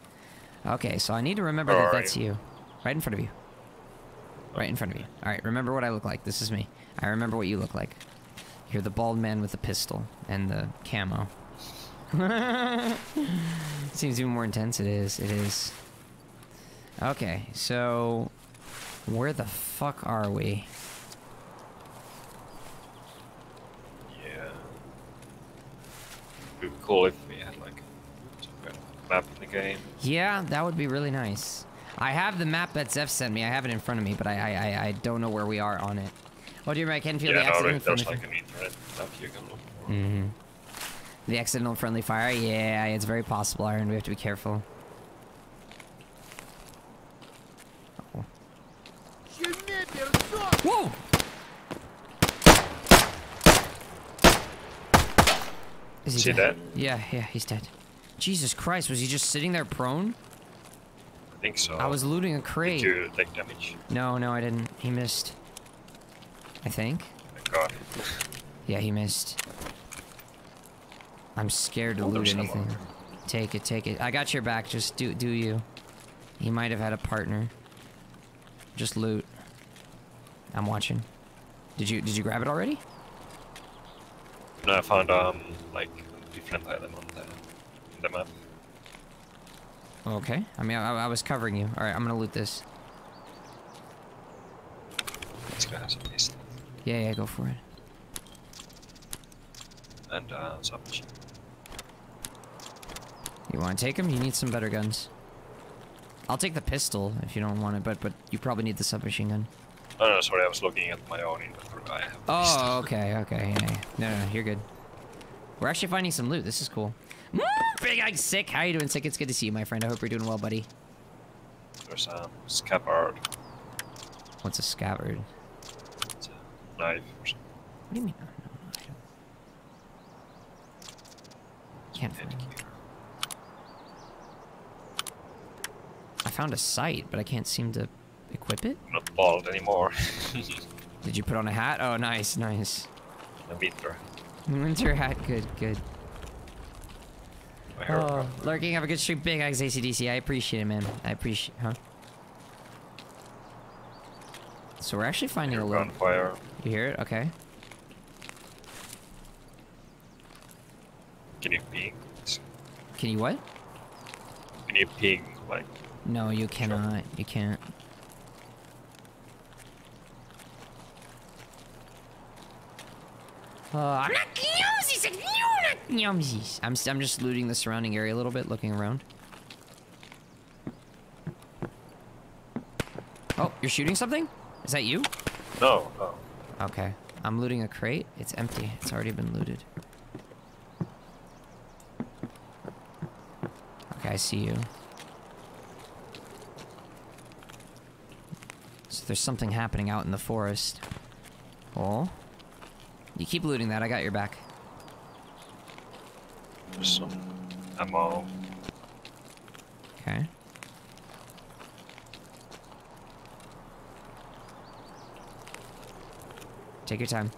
Okay, so I need to remember that that's you. Right in front of you. Right in front of you. Alright, remember what I look like. This is me. I remember what you look like. You're the bald man with the pistol and the camo. Seems even more intense. It is. It is. Okay, so... where the fuck are we? It would be cool if we had like some kind of map in the game. Yeah, that would be really nice. I have the map that Zeph sent me. I have it in front of me, but I I, I don't know where we are on it. Oh dear, I can feel yeah, the accident. Yeah, no, there's like an internet map you can look for. Mm-hmm. The accidental friendly fire. Yeah, it's very possible, Iron. We have to be careful. Uh-oh. Whoa! Is he, is he dead? dead? Yeah, yeah, he's dead. Jesus Christ, was he just sitting there prone? I think so. I was looting a crate. Did you take damage? No, no, I didn't. He missed. I think. Thank God. Yeah, he missed. I'm scared to oh, loot anything. Someone. Take it, take it. I got your back, just do do you. He might have had a partner. Just loot. I'm watching. Did you did you grab it already? No, I found um like a different item on the, on the map. Okay. I mean, I, I was covering you. All right, I'm gonna loot this. Let's go have some taste. Yeah, yeah, go for it. And uh, some. You want to take them? You need some better guns. I'll take the pistol if you don't want it, but but you probably need the submachine gun. Oh, no, sorry, I was looking at my own inventory. I have oh, okay, okay. Yeah, yeah. No, no, no, you're good. We're actually finding some loot. This is cool. Mm, big Ag Sick, how you doing, Sick? It's good to see you, my friend. I hope you're doing well, buddy. There's a scabbard. What's a scabbard? It's a knife or something. What do you mean? No, no, no, I don't... Can't find it. I found a sight, but I can't seem to... equip it? I'm not bald anymore. Did you put on a hat? Oh, nice, nice. A winter. Winter hat, good, good. My hair oh, lurking, have a good stream, big X A C D C. I appreciate it, man. I appreciate, huh? So we're actually finding a little gunfire. You hear it? Okay. Can you ping? Can you what? Can you ping like? No, you cannot. Sure. You can't. Uh, I'm not yumsies! I'm not yumsies! I'm, I'm just looting the surrounding area a little bit, looking around. Oh, you're shooting something? Is that you? No, no. Okay. I'm looting a crate. It's empty. It's already been looted. Okay, I see you. So there's something happening out in the forest. Oh. You keep looting that. I got your back. There's some ammo. Okay. Take your time.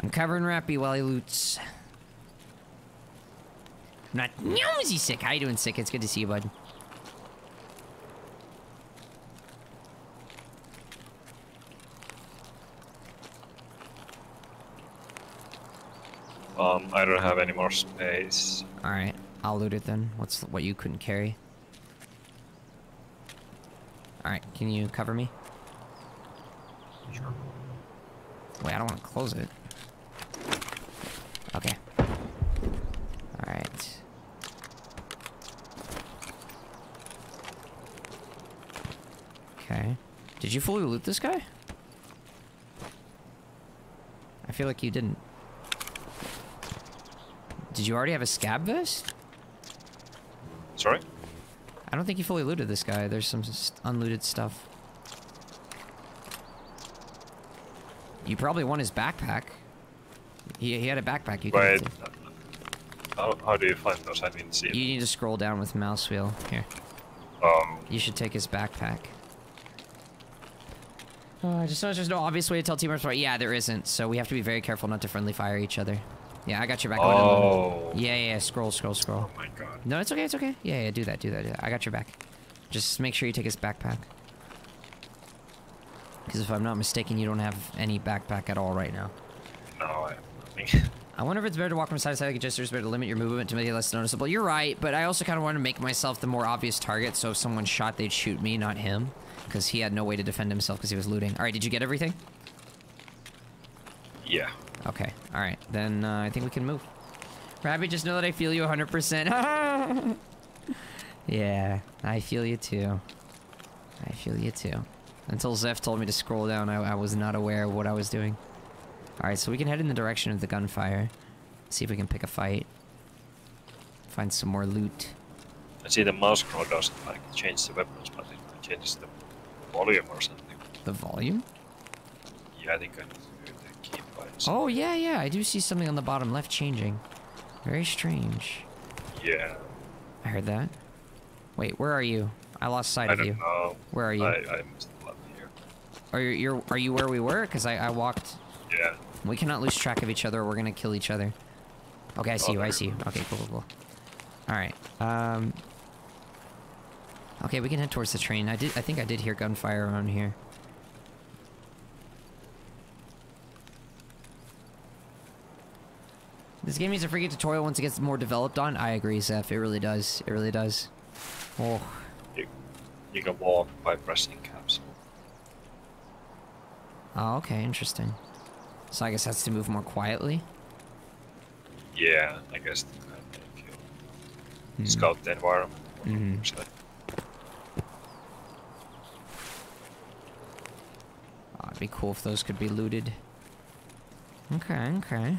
I'm covering Rappy while he loots. I'm not nosy sick. How you doing, sick? It's good to see you, bud. Um, I don't have any more space. All right, I'll loot it then. What's what you couldn't carry? All right, can you cover me? Sure. Wait, I don't want to close it. Okay. All right. Okay. Did you fully loot this guy? I feel like you didn't. Did you already have a scab vest? Sorry? I don't think you fully looted this guy. There's some unlooted stuff. You probably won his backpack. He, he had a backpack. You Wait, how, how do you find those? I didn't see it. You need to scroll down with mouse wheel. Here. Um. You should take his backpack. Oh, I just know there's no obvious way to tell teamers apart. Yeah, there isn't. So we have to be very careful not to friendly fire each other. Yeah, I got your back. Oh. Yeah, yeah, yeah. Scroll, scroll, scroll. Oh my god. No, it's okay, it's okay. Yeah, yeah, do that, do that, do that. I got your back. Just make sure you take his backpack. Because if I'm not mistaken, you don't have any backpack at all right now. No, I think. I wonder if it's better to walk from side to side like a jester, it's better to limit your movement to make it less noticeable. You're right, but I also kind of want to make myself the more obvious target, so if someone shot, they'd shoot me, not him. Because he had no way to defend himself because he was looting. Alright, did you get everything? Yeah. Okay, alright. Then uh, I think we can move. Rabbit, just know that I feel you one hundred percent. Yeah, I feel you too. I feel you too. Until Zeph told me to scroll down, I, I was not aware of what I was doing. Alright, so we can head in the direction of the gunfire. See if we can pick a fight. Find some more loot. I see the mouse scroll doesn't like change the weapons, but it changes the volume or something. The volume? Yeah, I think I need the keybind. Oh, yeah, yeah, I do see something on the bottom left changing. Very strange. Yeah. I heard that. Wait, where are you? I lost sight I of you. I don't know. Where are you? I, I missed the left here. Are you, you're, are you where we were? Because I, I walked... Yeah. We cannot lose track of each other or we're gonna kill each other. Okay, I see oh, you, I see you. Okay, cool, cool, cool. Alright, um... okay, we can head towards the train. I did. I think I did hear gunfire around here. This game needs a freaking tutorial once it gets more developed on. I agree, Zeph. It really does. It really does. Oh. You, you can walk by pressing caps. Oh, okay, interesting. So I guess that's to move more quietly? Yeah, I guess that kind of make you mm-hmm. scout the environment. Mm-hmm. So. Oh, it'd be cool if those could be looted. Okay, okay.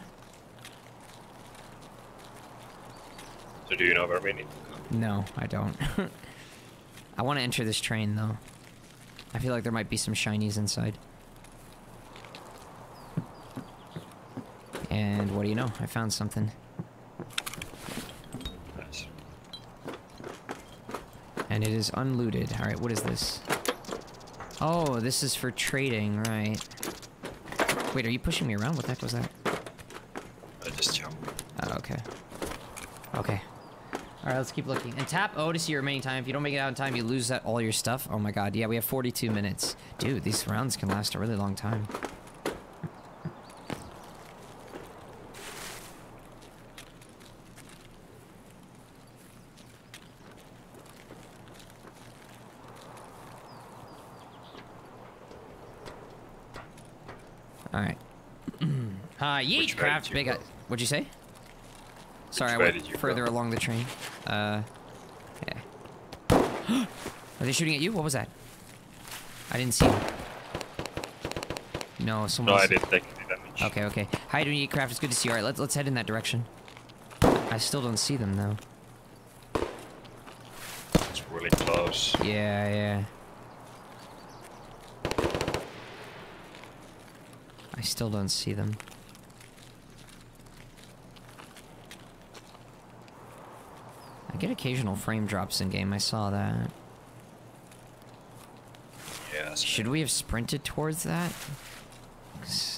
So do you know where we need to go? No, I don't. I want to enter this train, though. I feel like there might be some shinies inside. And what do you know? I found something. Nice. And it is unlooted. Alright, what is this? Oh, this is for trading, right. Wait, are you pushing me around? What the heck was that? I just jumped. Oh, okay. Okay. Alright, let's keep looking. And tap O to see your remaining time. If you don't make it out in time, you lose that all your stuff. Oh my god, yeah, we have forty-two minutes. Dude, these rounds can last a really long time. Alright. Ah, uh, yeet! Craft big. What'd you say? Sorry, I went further go? along the train. Uh, yeah. Are they shooting at you? What was that? I didn't see him. No, someone. No, else. I didn't take any damage. Okay, okay. Hi, doing Eatcraft. It's good to see you. All right, let's let's head in that direction. I still don't see them though. It's really close. Yeah, yeah. I still don't see them. I get occasional frame drops in game. I saw that. Yeah. Should we have sprinted towards that?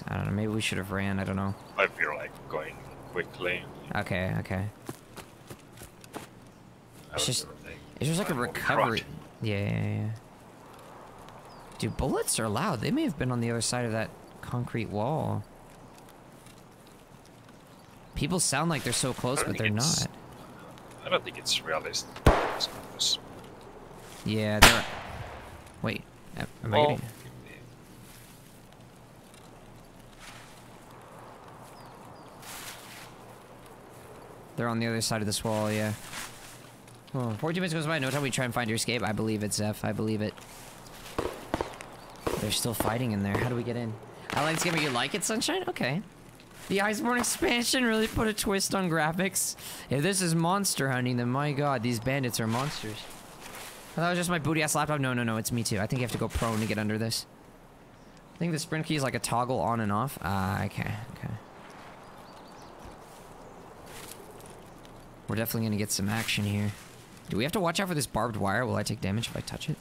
I don't know. Maybe we should have ran. I don't know. I feel like going quickly. Okay. Okay. It's just, it's just like a recovery. Yeah, yeah, yeah. Dude, bullets are loud. They may have been on the other side of that concrete wall. People sound like they're so close, but they're not. I don't think it's realistic. Yeah, they're. Wait. Am I getting? They're on the other side of this wall, yeah. Oh, fourteen minutes goes by, no time we try and find your escape. I believe it, Zeph. I believe it. They're still fighting in there. How do we get in? I like this game. You like it, Sunshine? Okay. The Iceborne expansion really put a twist on graphics. If this is monster hunting, then my god, these bandits are monsters. I thought it was just my booty-ass laptop. No, no, no, it's me too. I think you have to go prone to get under this. I think the sprint key is like a toggle on and off. Ah, uh, okay, okay. We're definitely gonna get some action here. Do we have to watch out for this barbed wire? Will I take damage if I touch it?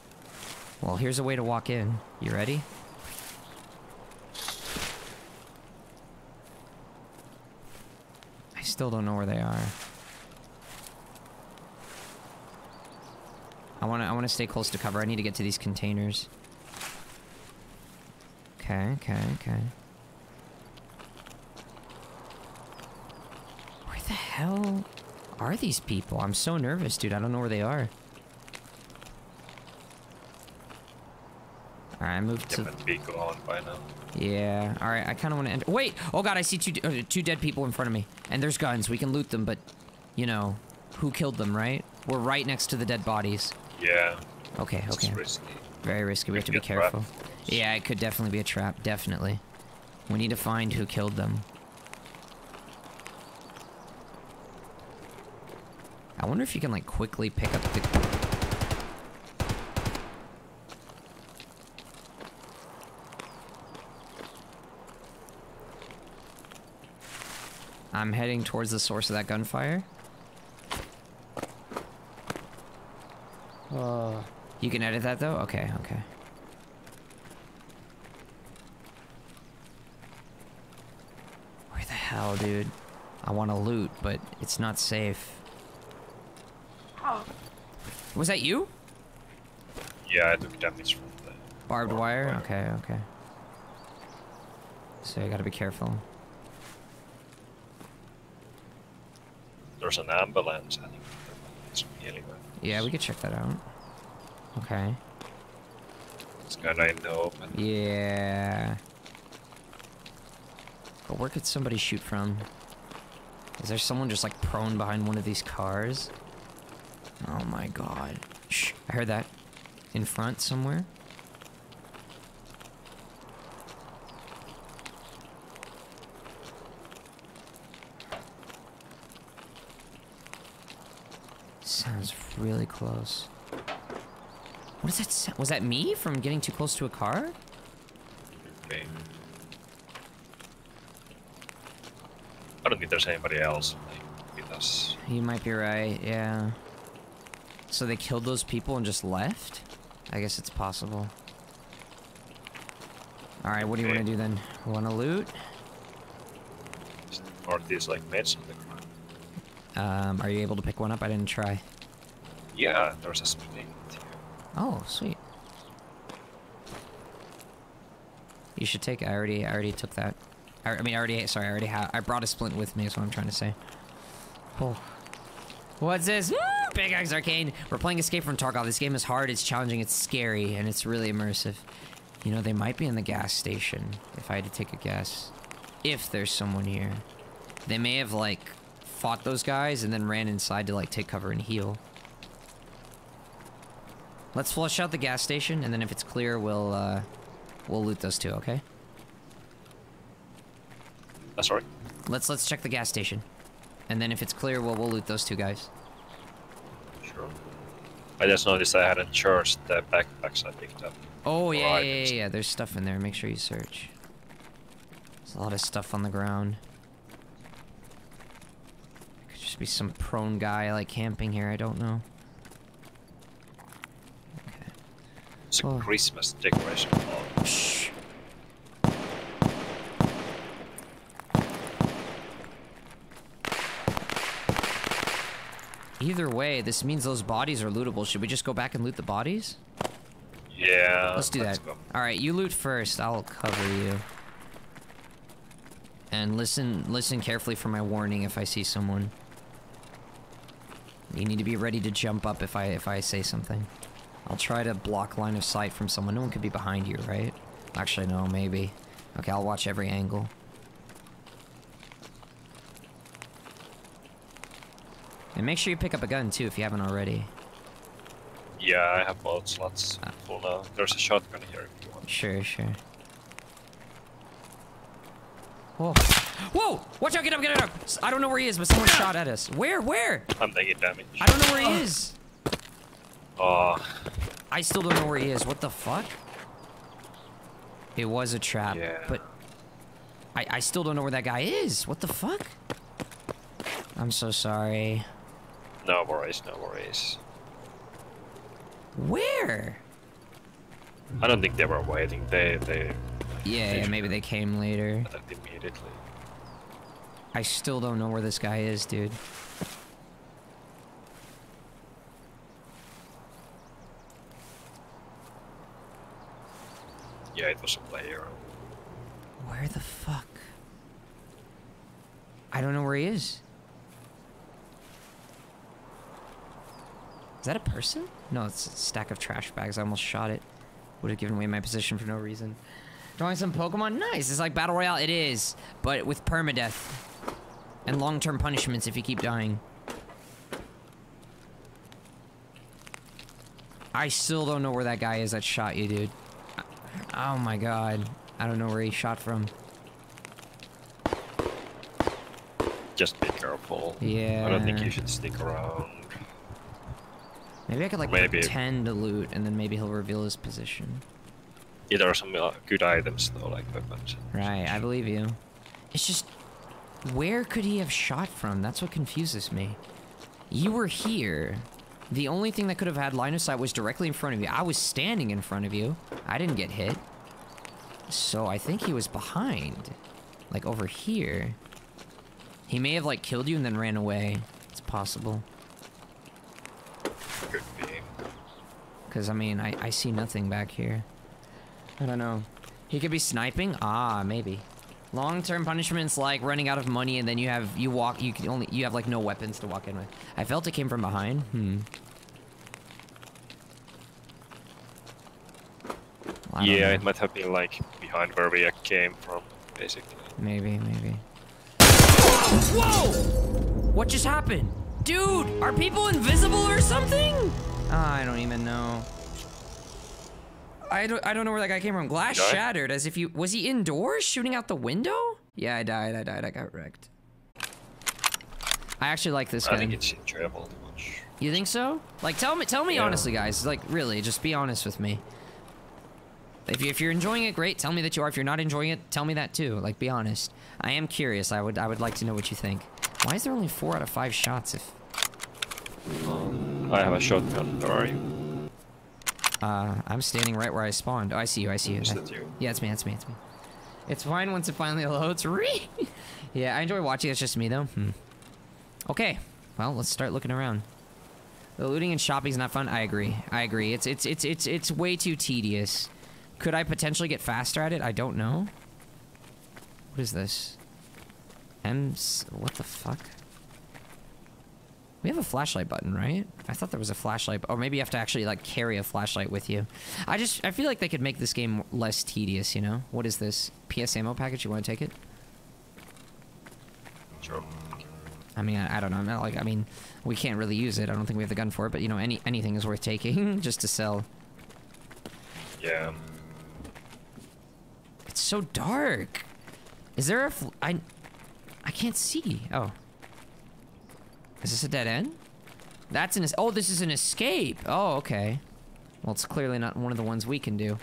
Well, here's a way to walk in. You ready? I still don't know where they are. I wanna, I wanna stay close to cover. I need to get to these containers. Okay, okay, okay. Where the hell are these people? I'm so nervous, dude. I don't know where they are. Alright, I moved to... Be gone by now. Yeah, alright, I kind of want to end... Wait! Oh god, I see two, uh, two dead people in front of me. And there's guns. We can loot them, but... You know, who killed them, right? We're right next to the dead bodies. Yeah. Okay, okay. It's risky. Very risky. We have to be careful. Trapped. Yeah, it could definitely be a trap. Definitely. We need to find who killed them. I wonder if you can, like, quickly pick up the... I'm heading towards the source of that gunfire. Uh. You can edit that, though? Okay, okay. Where the hell, dude? I want to loot, but it's not safe. Oh. Was that you? Yeah, I took damage from the... Barbed, barbed wire? wire? Okay, okay. So I gotta be careful. There's an ambulance, I think. It's really bad. Yeah, we could check that out. Okay. It's kinda in the open. Yeah. But where could somebody shoot from? Is there someone just like prone behind one of these cars? Oh my god. Shh, I heard that. In front somewhere? Sounds really close. What does that sound? Was that me from getting too close to a car? Okay. I don't think there's anybody else like, with us. You might be right, yeah. So they killed those people and just left? I guess it's possible. Alright, what okay. do you want to do then? Want to loot? Are these like meds on the ground? Um, are you able to pick one up? I didn't try. Yeah, there's a spinning here. Oh, sweet. You should take it. I already, I already took that. I, I mean, I already, sorry, I already have, I brought a splint with me is what I'm trying to say. Oh. What's this? Mm, Big Axe Arcane. We're playing Escape from Tarkov. This game is hard, it's challenging, it's scary, and it's really immersive. You know, they might be in the gas station, if I had to take a guess. If there's someone here. They may have, like... fought those guys and then ran inside to like take cover and heal. Let's flush out the gas station, and then if it's clear, we'll, uh, we'll loot those two, okay? That's all right. Let's, let's check the gas station. And then if it's clear, we'll, we'll loot those two guys. Sure. I just noticed I hadn't charged the backpacks I picked up. Oh, yeah, yeah, yeah, yeah, there's stuff in there. Make sure you search. There's a lot of stuff on the ground. Could just be some prone guy, like, camping here, I don't know. It's a oh. Christmas decoration. Oh. Shh. Either way, this means those bodies are lootable. Should we just go back and loot the bodies? Yeah. Let's do let's that. Go. All right, you loot first. I'll cover you. And listen, listen carefully for my warning. If I see someone, you need to be ready to jump up if I if I say something. I'll try to block line of sight from someone. No one could be behind you, right? Actually, no, maybe. Okay, I'll watch every angle. And make sure you pick up a gun, too, if you haven't already. Yeah, I have both slots ah. full now. There's a shotgun here if you want. Sure, sure. Whoa. Whoa! Watch out, get up, get up! I don't know where he is, but someone shot at us. Where, where? I'm taking damage. I don't know where he is! Oh. I still don't know where he is. What the fuck? It was a trap, yeah. but I, I still don't know where that guy is. What the fuck? I'm so sorry. No worries, no worries. Where? I don't think they were waiting. They, they. Yeah, they yeah maybe they came later. Attacked immediately. I still don't know where this guy is, dude. Yeah, it was a player. Where the fuck? I don't know where he is. Is that a person? No, it's a stack of trash bags. I almost shot it. Would have given away my position for no reason. Drawing some Pokemon? Nice! It's like Battle Royale. It is. But with permadeath. And long-term punishments if you keep dying. I still don't know where that guy is that shot you, dude. Oh my god. I don't know where he shot from. Just be careful. Yeah. I don't think you should stick around. Maybe I could like maybe. pretend to loot and then maybe he'll reveal his position. Yeah, there are some good items though, like weapons. Right, I believe you. It's just, where could he have shot from? That's what confuses me. You were here. The only thing that could have had line of sight was directly in front of you. I was standing in front of you. I didn't get hit. So I think he was behind. Like over here. He may have like killed you and then ran away. It's possible. Could be. Because I mean, I, I see nothing back here. I don't know. He could be sniping? Ah, maybe. Long-term punishments like running out of money and then you have you walk you can only you have like no weapons to walk in with. I felt it came from behind. Hmm. Well, yeah, know. It might have been like behind where we came from, basically. Maybe, maybe. Whoa! What just happened, dude? Are people invisible or something? Oh, I don't even know. I don't, I don't know where that guy came from. Glass shattered as if you... Was he indoors shooting out the window? Yeah, I died. I died. I got wrecked. I actually like this guy. I think it's enjoyable too much. You think so? Like, tell me tell me yeah. honestly, guys. Like, really, just be honest with me. If, you, if you're enjoying it, great. Tell me that you are. If you're not enjoying it, tell me that too. Like, be honest. I am curious. I would, I would like to know what you think. Why is there only four out of five shots if... I have a shotgun. Where are you? Uh, I'm standing right where I spawned. Oh, I see you, I see you. Is that you? Yeah, it's me, it's me, it's me. It's fine once it finally loads. Re. Yeah, I enjoy watching. It's just me, though. Hmm. Okay. Well, let's start looking around. The looting and shopping is not fun. I agree. I agree. It's it's it's it's it's way too tedious. Could I potentially get faster at it? I don't know. What is this? M's. What the fuck? We have a flashlight button, right? I thought there was a flashlight, or maybe you have to actually like carry a flashlight with you. I just, I feel like they could make this game less tedious, you know? What is this? P S ammo package, you wanna take it? Sure. I mean, I, I don't know. I'm not like, I mean, we can't really use it. I don't think we have the gun for it, but you know, any anything is worth taking just to sell. Yeah. It's so dark. Is there a fl I I can't see. Oh. Is this a dead end? That's an es oh, this is an escape. Oh, okay. Well, it's clearly not one of the ones we can do.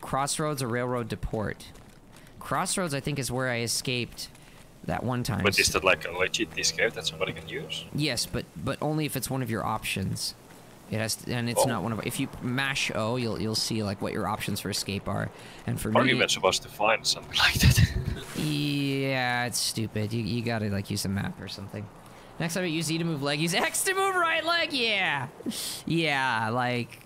Crossroads or railroad to port. Crossroads, I think, is where I escaped that one time. But is that like a legit escape that somebody can use? Yes, but but only if it's one of your options. It has to, and it's oh. not one of. If you mash O, you'll you'll see like what your options for escape are. And for or me, you're not supposed to find something like that. Yeah, it's stupid. You you gotta like use a map or something. Next time I use E to move leg, use X to move right leg. Yeah, yeah. Like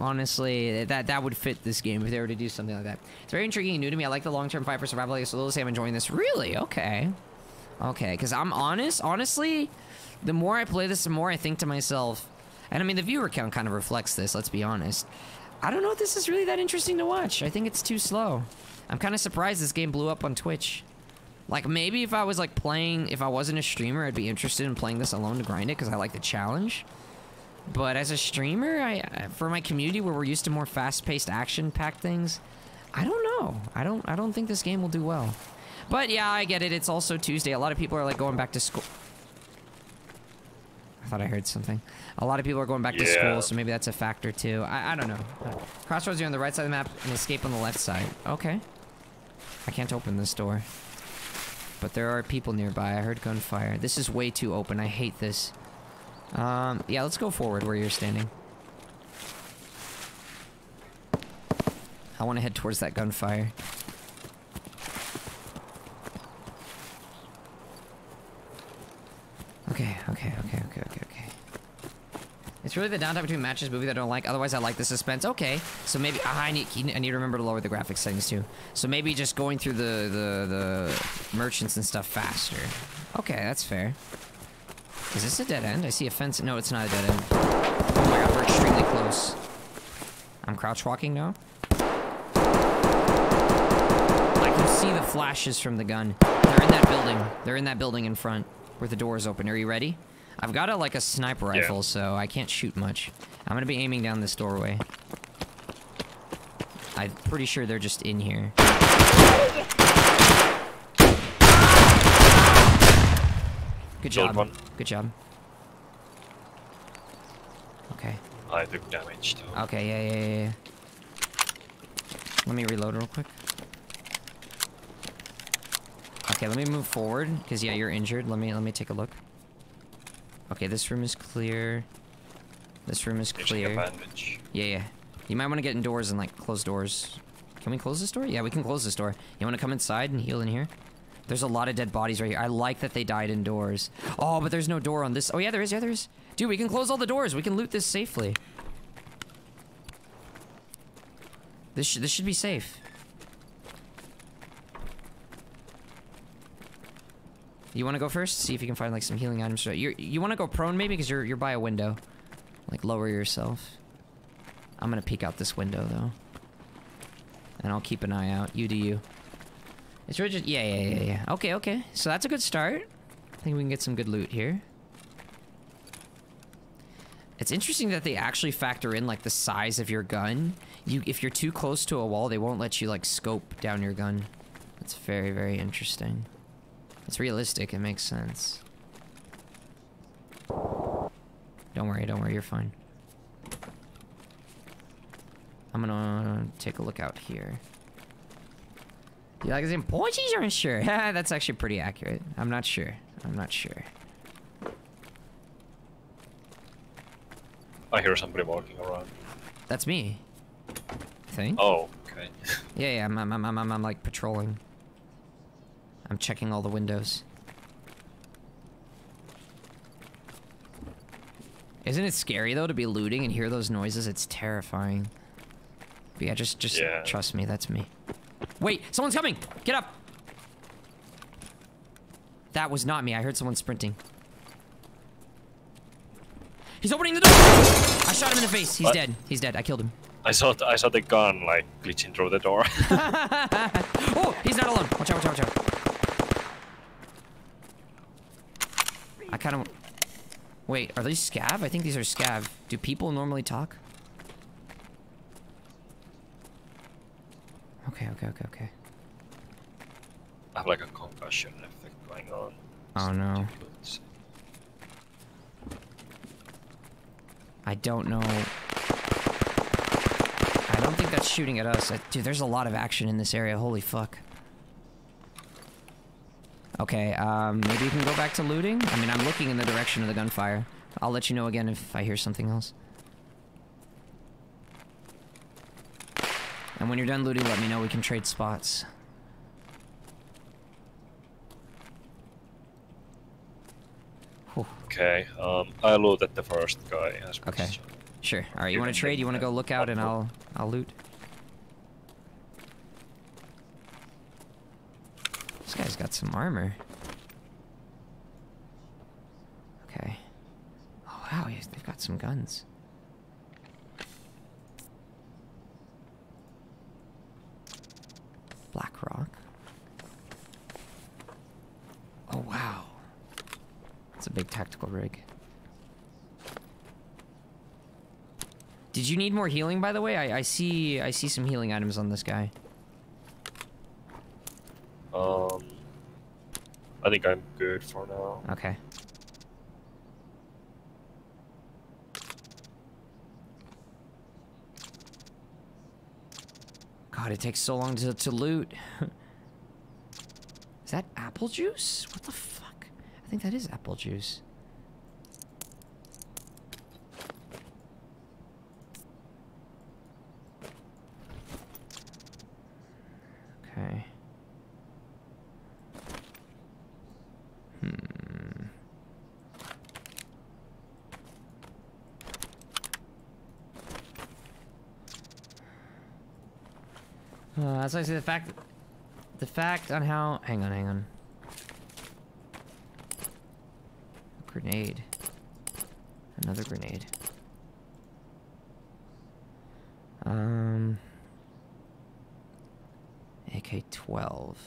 honestly, that that would fit this game if they were to do something like that. It's very intriguing and new to me. I like the long-term fight for survival. I guess a little say I'm enjoying this. Really? Okay, okay. Because I'm honest. Honestly, the more I play this, the more I think to myself. And I mean, the viewer count kind of reflects this, let's be honest. I don't know if this is really that interesting to watch. I think it's too slow. I'm kind of surprised this game blew up on Twitch. Like, maybe if I was, like, playing... If I wasn't a streamer, I'd be interested in playing this alone to grind it, because I like the challenge. But as a streamer, I, for my community, where we're used to more fast-paced, action-packed things, I don't know. I don't, I don't think this game will do well. But, yeah, I get it. It's also Tuesday. A lot of people are, like, going back to school. I thought I heard something. A lot of people are going back yeah. to school, so maybe that's a factor too. I, I don't know. Crossroads are on the right side of the map and escape on the left side. Okay. I can't open this door. But there are people nearby. I heard gunfire. This is way too open. I hate this. Um, yeah, let's go forward where you're standing. I want to head towards that gunfire. Okay, okay, okay, okay, okay, okay. It's really the downtime between matches movie that I don't like. Otherwise, I like the suspense. Okay, so maybe ah, I need I need to remember to lower the graphics settings too. So maybe just going through the the the merchants and stuff faster. Okay, that's fair. Is this a dead end? I see a fence. No, it's not a dead end. Oh my god, we're extremely close. I'm crouch walking now. I can see the flashes from the gun. They're in that building. They're in that building in front. Where the door is open. Are you ready? I've got a, like a sniper rifle, yeah. so I can't shoot much. I'm gonna be aiming down this doorway. I'm pretty sure they're just in here. Good job. One. Good job. Okay. I took damage too. Okay, yeah, yeah, yeah, yeah. Let me reload real quick. Okay, let me move forward, because, yeah, you're injured. Let me, let me take a look. Okay, this room is clear. This room is clear. Yeah, yeah. You might want to get indoors and, like, close doors. Can we close this door? Yeah, we can close this door. You want to come inside and heal in here? There's a lot of dead bodies right here. I like that they died indoors. Oh, but there's no door on this. Oh, yeah, there is. Yeah, there is. Dude, we can close all the doors. We can loot this safely. This, sh this should be safe. You want to go first? See if you can find like some healing items. You're, you want to go prone maybe because you're you're by a window. Like lower yourself. I'm gonna peek out this window though, and I'll keep an eye out. You do you. It's really just yeah yeah yeah yeah. Okay okay. So that's a good start. I think we can get some good loot here. It's interesting that they actually factor in like the size of your gun. You if you're too close to a wall, they won't let you like scope down your gun. That's very very interesting. It's realistic, it makes sense. Don't worry, don't worry, you're fine. I'm gonna take a look out here. You like this in Portuguese or unsure? That's actually pretty accurate. I'm not sure. I'm not sure. I hear somebody walking around. That's me. I think. Oh, okay. yeah, yeah, I'm, I'm, I'm, I'm, I'm like patrolling. I'm checking all the windows. Isn't it scary though to be looting and hear those noises? It's terrifying. But yeah, just just yeah. trust me, that's me. Wait, someone's coming! Get up! That was not me, I heard someone sprinting. He's opening the door! I shot him in the face, he's what? dead, he's dead, I killed him. I saw, th I saw the gun like glitching through the door. Oh, he's not alone, watch out, watch out, watch out. I kind of... Wait, are these scav? I think these are scav. Do people normally talk? Okay, okay, okay, okay. I have like a concussion effect going on. Oh no. I don't know. I don't think that's shooting at us. I, dude, there's a lot of action in this area. Holy fuck. Okay, um, maybe you can go back to looting? I mean, I'm looking in the direction of the gunfire. I'll let you know again if I hear something else. And when you're done looting, let me know. We can trade spots. Whew. Okay, um, I loot at the first guy. Okay, sure. Alright, you want to trade? You want to go look out and I'll, I'll loot? This guy's got some armor. Okay. Oh wow, they've got some guns. Blackrock. Oh wow. That's a big tactical rig. Did you need more healing, by the way? I, I see I see some healing items on this guy. Um, I think I'm good for now. Okay. God, it takes so long to, to loot. Is that apple juice? What the fuck? I think that is apple juice. Okay. Hmm. Uh, that's actually the fact. The fact on how. Hang on, hang on. A grenade. Another grenade. Um. A K twelve.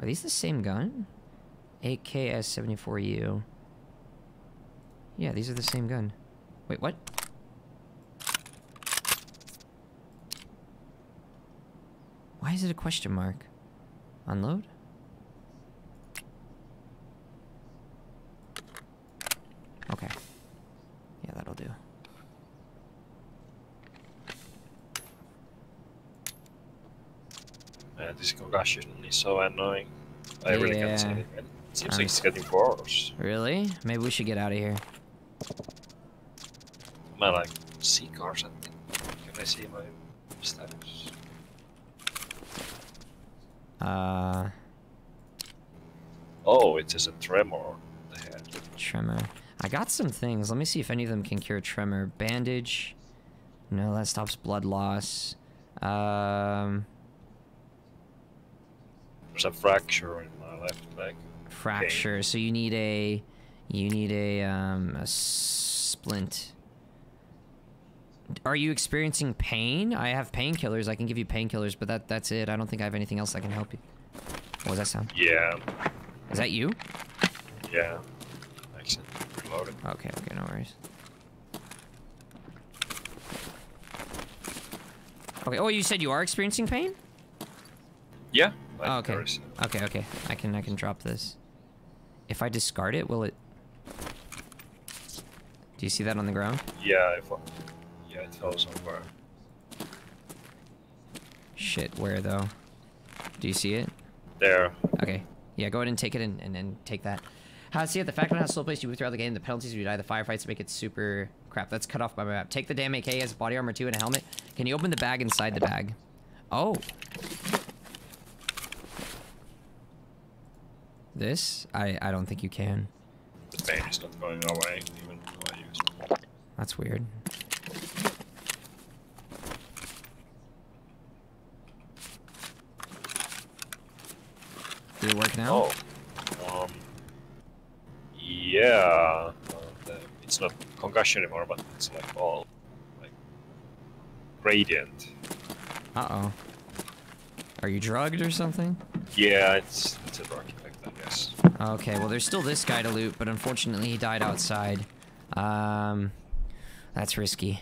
Are these the same gun? A K S seventy-four U. Yeah, these are the same gun. Wait, what? Why is it a question mark? Unload? Okay. Yeah, that'll do. Man, this concussion is so annoying. I really yeah. can't see it. It seems um, like it's getting worse. Really? Maybe we should get out of here. Am I like sea car or something? Can I see my status? Uh. Oh, it is a tremor on the head. Tremor. I got some things. Let me see if any of them can cure tremor. Bandage. No, that stops blood loss. Um. There's a fracture in my left leg. Fracture. Okay. So you need a, you need a um a splint. Are you experiencing pain? I have painkillers. I can give you painkillers, but that that's it. I don't think I have anything else that can help you. What was that sound? Yeah. Is that you? Yeah. Actually, reloaded. Okay. Okay. No worries. Okay. Oh, you said you are experiencing pain? Yeah. Oh, okay. Okay. Okay. I can. I can drop this. If I discard it, will it? Do you see that on the ground? Yeah. If I... Yeah, it fell somewhere. Shit. Where though? Do you see it? There. Okay. Yeah. Go ahead and take it and and, and take that. How see it? The fact on how slow placed you move throughout the game, the penalties if you die, the firefights make it super crap. That's cut off by my map. Take the damn A K as body armor too and a helmet. Can you open the bag inside the bag? Oh. This? I, I don't think you can. The pain is not going away, even though I use it. That's weird. Do it work now? Oh. Um, yeah. And, uh, it's not concussion anymore, but it's like all like gradient. Uh-oh. Are you drugged or something? Yeah, it's, it's an architect, I guess. Okay, well, there's still this guy to loot, but unfortunately he died outside. Um, that's risky.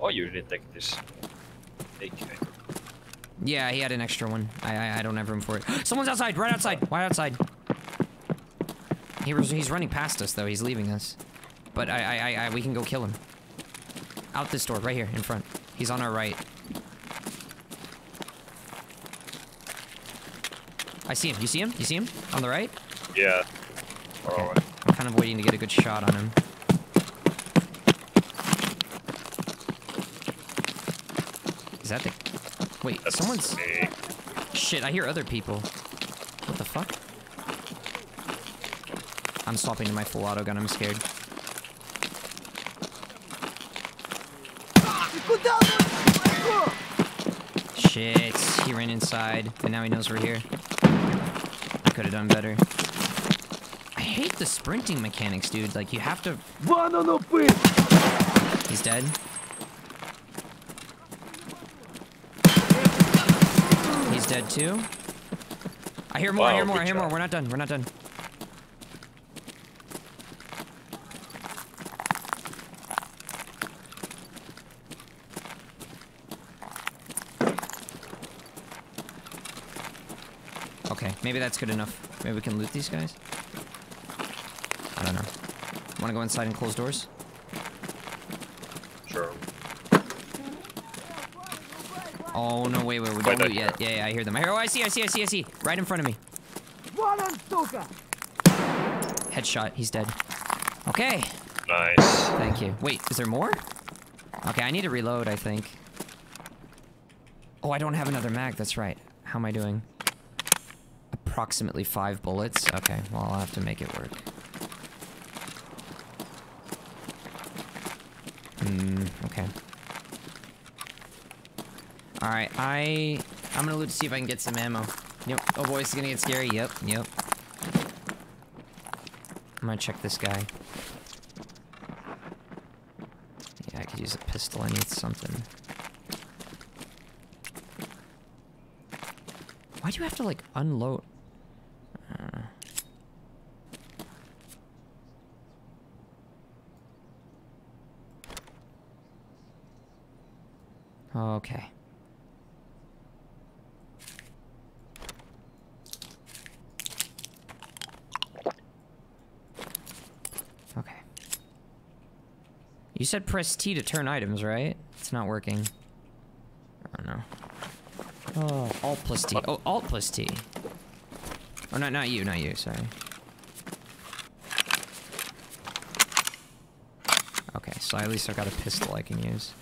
Oh, you didn't take this. Take it. Yeah, he had an extra one. I, I I don't have room for it. Someone's outside, right outside, right outside. He was, he's running past us though. He's leaving us. But I, I I we can go kill him. Out this door, right here in front. He's on our right. I see him. You see him? You see him on the right? Yeah. Okay. All right. I'm kind of waiting to get a good shot on him. Is that the? Wait, that's someone's... Me. Shit, I hear other people. What the fuck? I'm swapping to my full auto gun, I'm scared. Shit, he ran inside, and now he knows we're here. I could've done better. I hate the sprinting mechanics, dude. Like, you have to... He's dead. Dead too. I hear more, wow, I hear more, I hear job. more. We're not done, we're not done. Okay, maybe that's good enough. Maybe we can loot these guys. I don't know. Wanna go inside and close doors? Sure. Oh, no, wait, wait, we don't loot yet. Yeah, yeah, I hear them. I hear, oh, I see, I see, I see, I see. Right in front of me. Headshot, he's dead. Okay. Nice. Thank you. Wait, is there more? Okay, I need to reload, I think. Oh, I don't have another mag, that's right. How am I doing? Approximately five bullets. Okay, well, I'll have to make it work. Hmm, okay. Alright, I... I'm gonna loot to see if I can get some ammo. Yep. Oh boy, it's gonna get scary. Yep, yep. I'm gonna check this guy. Yeah, I could use a pistol. I need something. Why do you have to, like, unload? Uh... Okay. You said press T to turn items, right? It's not working. I don't know. Oh, Alt plus T. Oh, Alt plus T. Oh, not, not you, not you, sorry. Okay, so at least I've got a pistol I can use.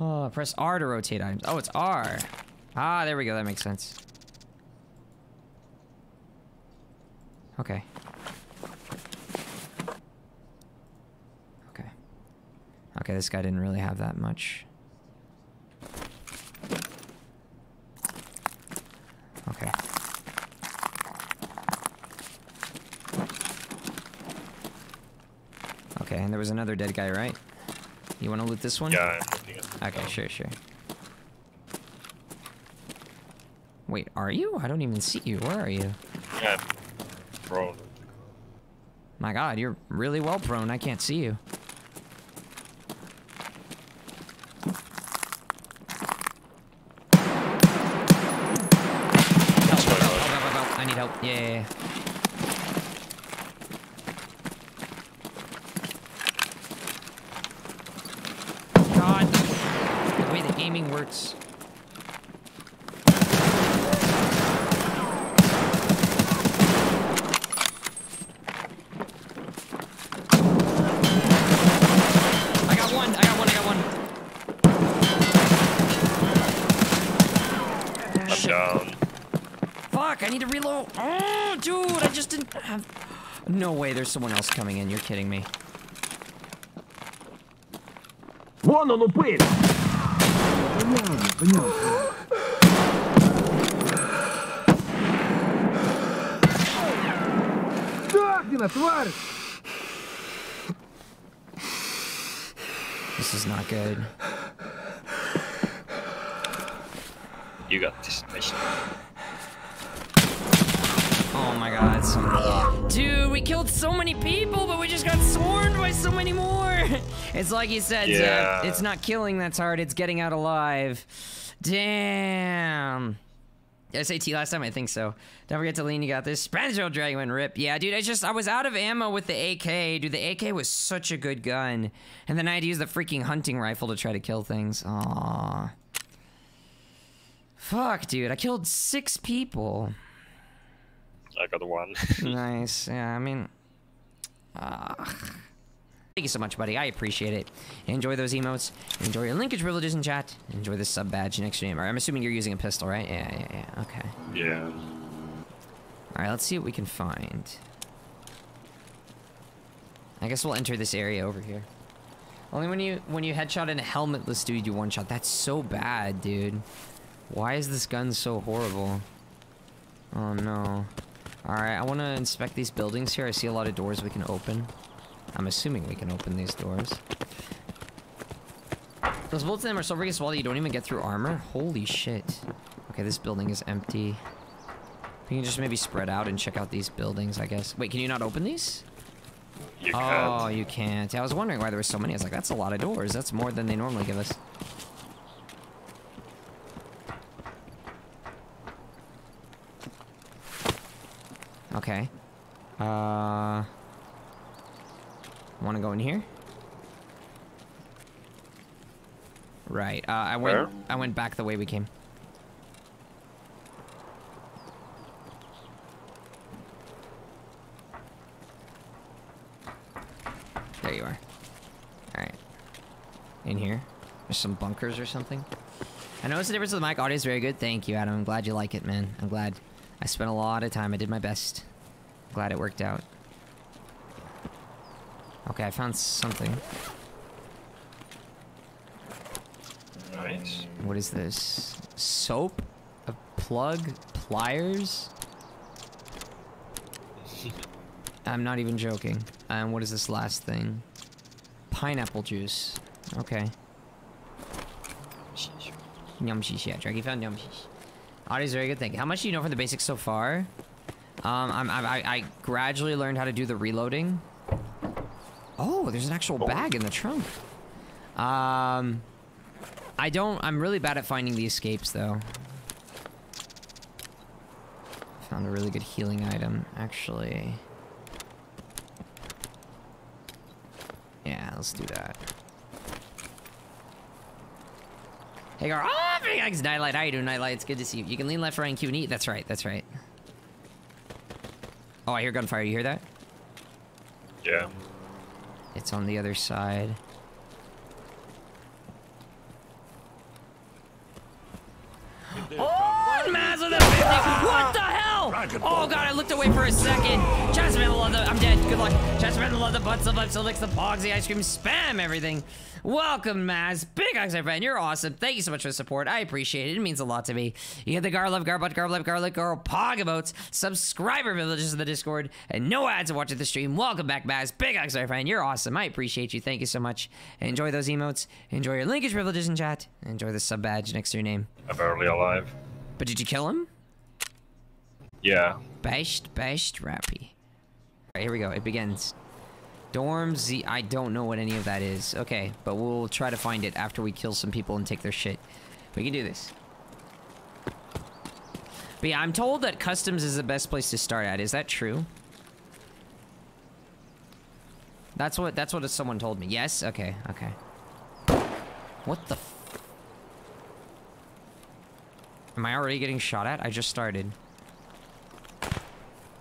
Oh, press R to rotate items. Oh, it's R. Ah, there we go, that makes sense. Okay. Okay. Okay, this guy didn't really have that much. Okay. Okay, and there was another dead guy, right? You wanna loot this one? Yeah, I Okay, sure, sure. Wait, are you? I don't even see you. Where are you? Yeah. Prone. My god, you're really well prone. I can't see you. Help, help, help, help, help, help. I need help. Yeah, yeah, yeah. God, the way the aiming works. I need to reload. Oh, dude, I just didn't have... No way, there's someone else coming in. You're kidding me. One on the plate. This is not good. You got this mission. Oh my god, so many. Dude, we killed so many people, but we just got swarmed by so many more. It's like you said, yeah. Zip, it's not killing that's hard, it's getting out alive. Damn. Did I say T last time? I think so. Don't forget to lean, you got this. Spanish old dragon went rip. Yeah, dude, I just, I was out of ammo with the A K. Dude, the A K was such a good gun. And then I had to use the freaking hunting rifle to try to kill things. Aww. Fuck, dude, I killed six people. I got one. Nice, yeah, I mean... Uh, thank you so much, buddy. I appreciate it. Enjoy those emotes. Enjoy your linkage privileges in chat. Enjoy this sub badge next to your name. I'm assuming you're using a pistol, right? Yeah, yeah, yeah. Okay. Yeah. Alright, let's see what we can find. I guess we'll enter this area over here. Only when you when you headshot in a helmetless dude, you one-shot. That's so bad, dude. Why is this gun so horrible? Oh, no. Alright, I want to inspect these buildings here. I see a lot of doors we can open. I'm assuming we can open these doors. Those bolts in them are so rigid that you don't even get through armor. Holy shit. Okay, this building is empty. We can just maybe spread out and check out these buildings, I guess. Wait, can you not open these? You can't. Oh, you can't. I was wondering why there were so many. I was like, that's a lot of doors. That's more than they normally give us. Okay. Uh... Want to go in here? Right. Uh, I went. Where? I went back the way we came. There you are. All right. In here. There's some bunkers or something. I noticed the difference of the mic audio is very good. Thank you, Adam. I'm glad you like it, man. I'm glad. I spent a lot of time. I did my best. I'm glad it worked out. Okay, I found something. Nice. What is this? Soap? A plug? Pliers? I'm not even joking. Um, what is this last thing? Pineapple juice. Okay. Yum shish, yeah. Draggy found yum shish. Audio's very good, thank you. How much do you know from the basics so far? Um, I'm, I, I gradually learned how to do the reloading. Oh, there's an actual bag in the trunk. Um, I don't... I'm really bad at finding the escapes, though. Found a really good healing item, actually. Yeah, let's do that. Hey, girl. Oh, Nightlight. How you doing, Nightlight? It's good to see you. You can lean left, right, and Q and E. That's right. That's right. Oh, I hear gunfire. You hear that? Yeah. It's on the other side. Oh, Maz with a fifty! What the hell? Oh god, I looked away for a second. Jasmine will love the- I'm dead, good luck. Jasmine will love the butts of life, so licks the pogs, the ice cream, spam everything. Welcome, Maz. Big hugs, my friend. You're awesome. Thank you so much for the support. I appreciate it. It means a lot to me. You get the Garlove, Garbut, Garlove, Garlic, Garl, Pog emotes, subscriber privileges in the Discord, and no ads to watch at the stream. Welcome back, Maz. Big hugs, my friend. You're awesome. I appreciate you. Thank you so much. Enjoy those emotes. Enjoy your linkage privileges in chat. Enjoy the sub badge next to your name. I'm barely alive. But did you kill him? Yeah. Bashed, bashed, rappy. Alright, here we go. It begins. Dorm Z. I don't know what any of that is. Okay, but we'll try to find it after we kill some people and take their shit. We can do this. But yeah, I'm told that Customs is the best place to start at. Is that true? That's what that's what someone told me. Yes? Okay, okay. What the f- Am I already getting shot at? I just started.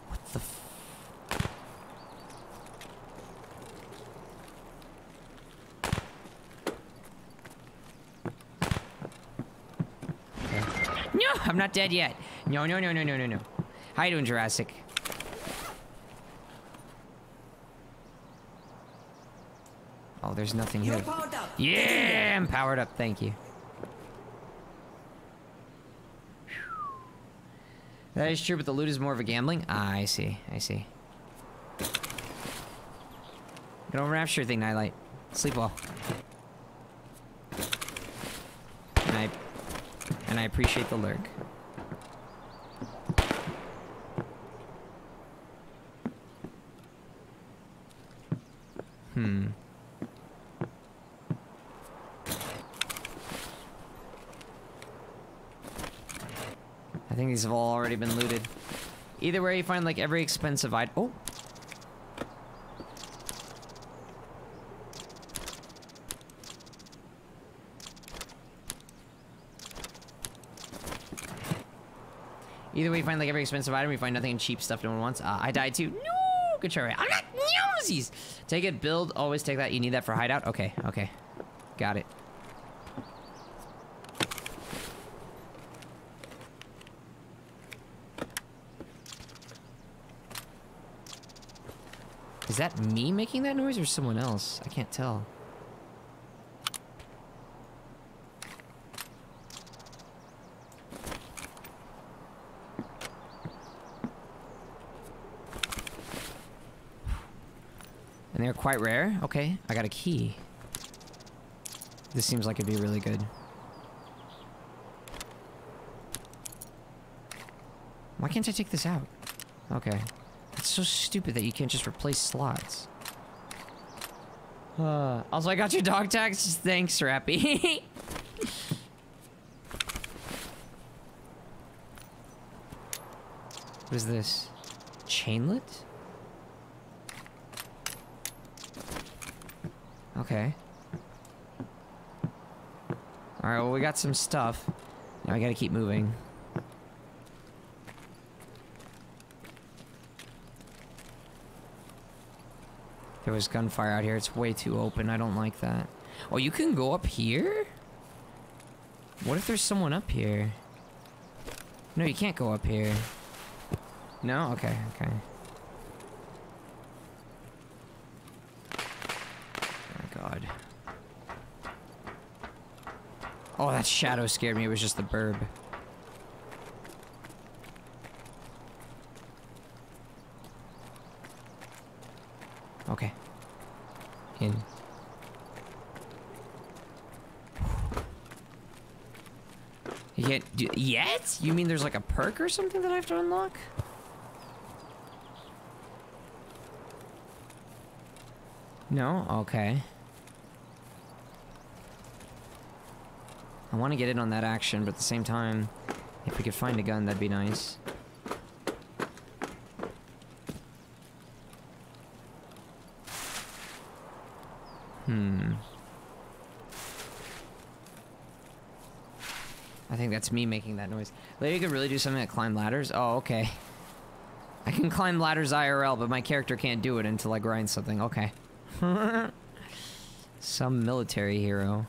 What the f- No, I'm not dead yet. No, no, no, no, no, no, no. How you doing, Jurassic? Oh, there's nothing here. You're powered up. Yeah, I'm powered up. Thank you. That is true, but the loot is more of a gambling. Ah, I see. I see. Get over that sure thing, Nightlight. Sleep well. I and I appreciate the lurk. Hmm. I think these have all already been looted. Either way, you find like every expensive item. Oh! Either way, you find like every expensive item, you find nothing in cheap stuff no one wants. Uh, I died too. No! Good try. I'm not newsies! Take it, build, always take that. You need that for hideout? Okay, okay. Got it. Is that me making that noise or someone else? I can't tell. And they're quite rare. Okay, I got a key. This seems like it'd be really good. Why can't I take this out? Okay. It's so stupid that you can't just replace slots. Uh, also, I got your dog tags. Thanks, Rappy. What is this? Chainlet? Okay. Alright, well, we got some stuff. Now I gotta keep moving. There was gunfire out here. It's way too open. I don't like that. Oh, you can go up here? What if there's someone up here? No, you can't go up here. No? Okay, okay. Oh, God. Oh, that shadow scared me. It was just the burb. Okay. In. You can't do- yet? You mean there's like a perk or something that I have to unlock? No? Okay. I want to get in on that action, but at the same time, if we could find a gun, that'd be nice. Hmm. I think that's me making that noise. Later you could really do something like climb ladders? Oh, okay. I can climb ladders I R L, but my character can't do it until I grind something. Okay. Some military hero.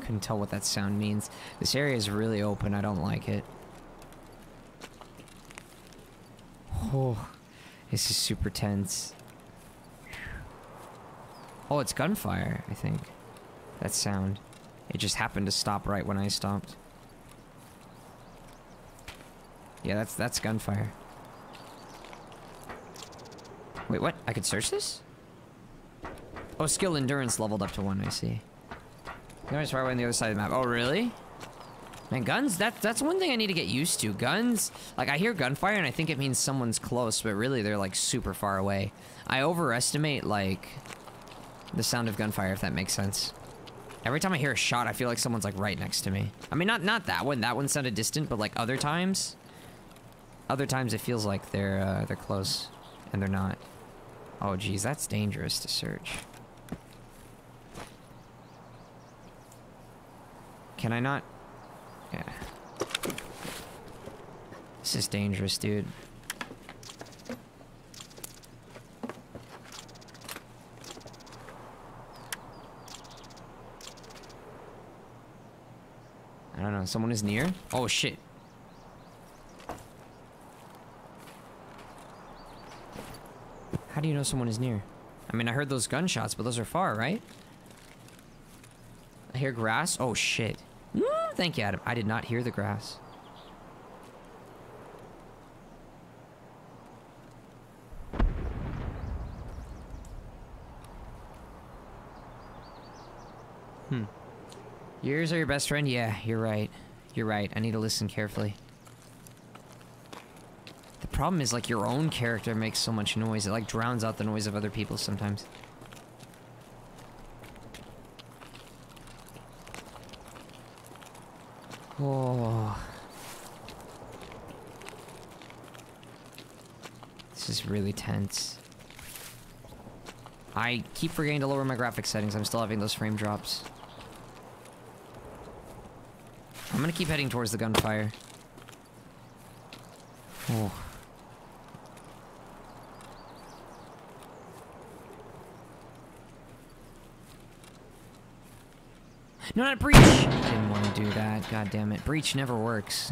Couldn't tell what that sound means. This area is really open. I don't like it. Oh, this is super tense. Oh, it's gunfire, I think. That sound. It just happened to stop right when I stopped. Yeah, that's that's gunfire. Wait, what? I could search this? Oh, skill endurance leveled up to one, I see. Notice where I went on the other side of the map. Oh, really? Man, guns, that, that's one thing I need to get used to. Guns, like, I hear gunfire and I think it means someone's close, but really they're, like, super far away. I overestimate, like, the sound of gunfire, if that makes sense. Every time I hear a shot, I feel like someone's, like, right next to me. I mean, not, not that one. That one sounded distant, but, like, other times... Other times it feels like they're, uh, they're close, and they're not. Oh, geez, that's dangerous to search. Can I not? Yeah. This is dangerous, dude. I don't know. Someone is near? Oh, shit. How do you know someone is near? I mean, I heard those gunshots, but those are far, right? I hear grass. Oh, shit. Thank you, Adam. I did not hear the grass. Hmm. Yours are your best friend? Yeah, you're right. You're right. I need to listen carefully. The problem is, like, your own character makes so much noise. It, like, drowns out the noise of other people sometimes. Oh. This is really tense. I keep forgetting to lower my graphics settings. I'm still having those frame drops. I'm gonna keep heading towards the gunfire. Oh. No, not breach! Didn't want to do that. God damn it. Breach never works.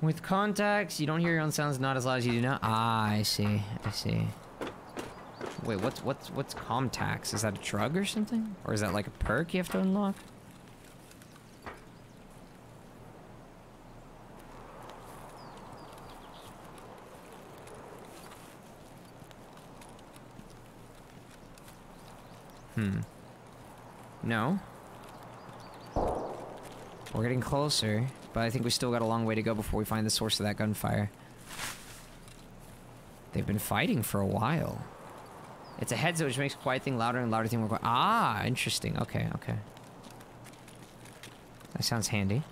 With contacts, you don't hear your own sounds not as loud as you do now. Ah, I see. I see. Wait, what's what's what's contacts? Is that a drug or something? Or is that like a perk you have to unlock? Hmm. No. We're getting closer, but I think we still got a long way to go before we find the source of that gunfire. They've been fighting for a while. It's a headset which makes quiet thing louder and louder thing more quiet. Ah, interesting. Okay, okay. That sounds handy.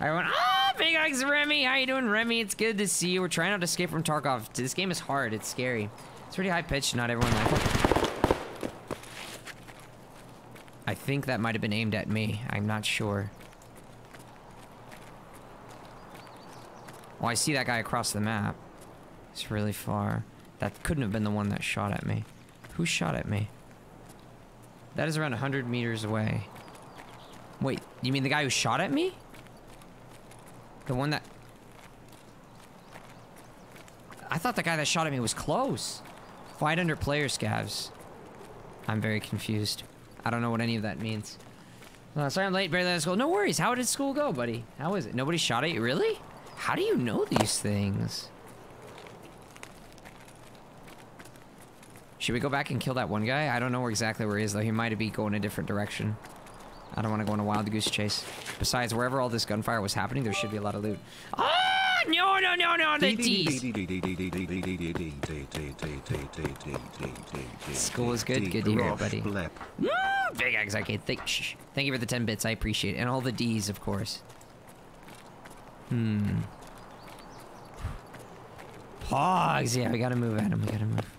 Everyone, ah, Big Ike's Remy. How you doing, Remy? It's good to see you. We're trying out to escape from Tarkov. This game is hard. It's scary. It's pretty high-pitched, not everyone likes it. I think that might have been aimed at me. I'm not sure. Oh, I see that guy across the map. It's really far. That couldn't have been the one that shot at me. Who shot at me? That is around one hundred meters away. Wait, you mean the guy who shot at me? The one that... I thought the guy that shot at me was close. Fight under player, Scavs. I'm very confused. I don't know what any of that means. Uh, sorry I'm late, barely out of school. No worries. How did school go, buddy? How is it? Nobody shot at you? Really? How do you know these things? Should we go back and kill that one guy? I don't know exactly where he is, though. He might be going a different direction. I don't want to go on a wild goose chase. Besides, wherever all this gunfire was happening, there should be a lot of loot. Ah! No, no, no, no! The D's! School is good. Good to hear it, buddy. Mm, Big Eggs, I can't think. Thank you for the ten bits. I appreciate it. And all the D's, of course. Hmm. Pogs! Yeah, we gotta move at him. We gotta move.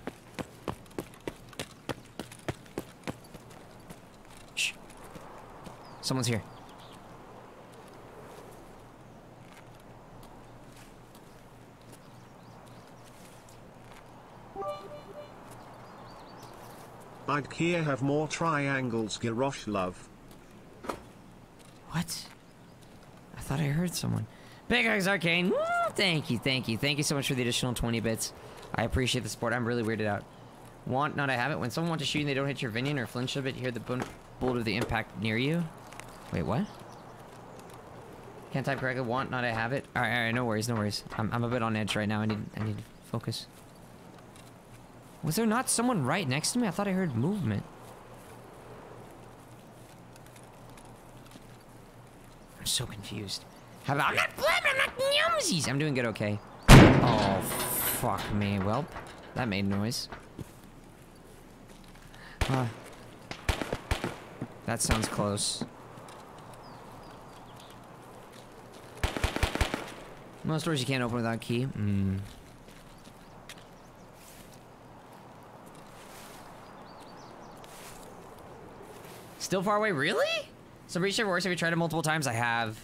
Shh. Someone's here. I'd here have more triangles, Garrosh love. What? I thought I heard someone. Big Eggs Arcane, woo, thank you, thank you. Thank you so much for the additional twenty bits. I appreciate the support. I'm really weirded out. Want, not I have it. When someone wants to shoot and they don't hit your Vinion or flinch a bit, you hear the bolt of the impact near you. Wait, what? Can't type correctly. Want, not I have it. Alright, alright, no worries, no worries. I'm, I'm a bit on edge right now. I need, I need to focus. Was there not someone right next to me? I thought I heard movement. I'm so confused. How about I'm not flipping, I'm not yumsies! I'm doing good, okay. Oh, fuck me. Welp, that made noise. Huh. That sounds close. Most doors you can't open without key. Mm. Still far away? Really? So breach never works. Have you tried it multiple times? I have.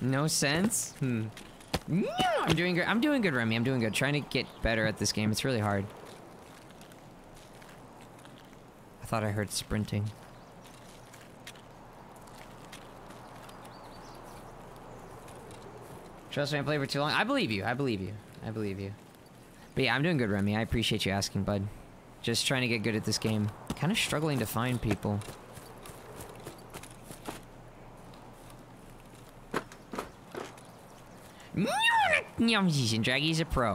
No sense? Hmm. No, I'm doing good. I'm doing good, Remy. I'm doing good. Trying to get better at this game. It's really hard. I thought I heard sprinting. Trust me, I played for too long. I believe you. I believe you. I believe you. But yeah, I'm doing good, Remy. I appreciate you asking, bud. Just trying to get good at this game. Kind of struggling to find people. Nyomsies, and Draggy's a pro.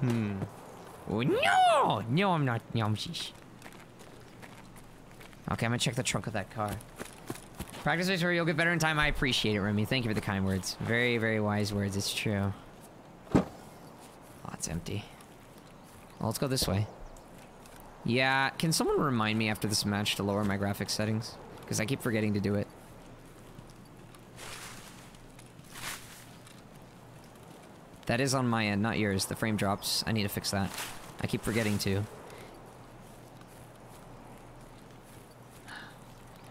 Hmm. Oh, no! No, I'm not Nyomsies. Okay, I'm gonna check the trunk of that car. Practice makes where you'll get better in time. I appreciate it, Remy. Thank you for the kind words. Very, very wise words. It's true. Oh, it's empty. Well, let's go this way. Yeah, can someone remind me after this match to lower my graphics settings? Because I keep forgetting to do it. That is on my end, not yours. The frame drops. I need to fix that. I keep forgetting to.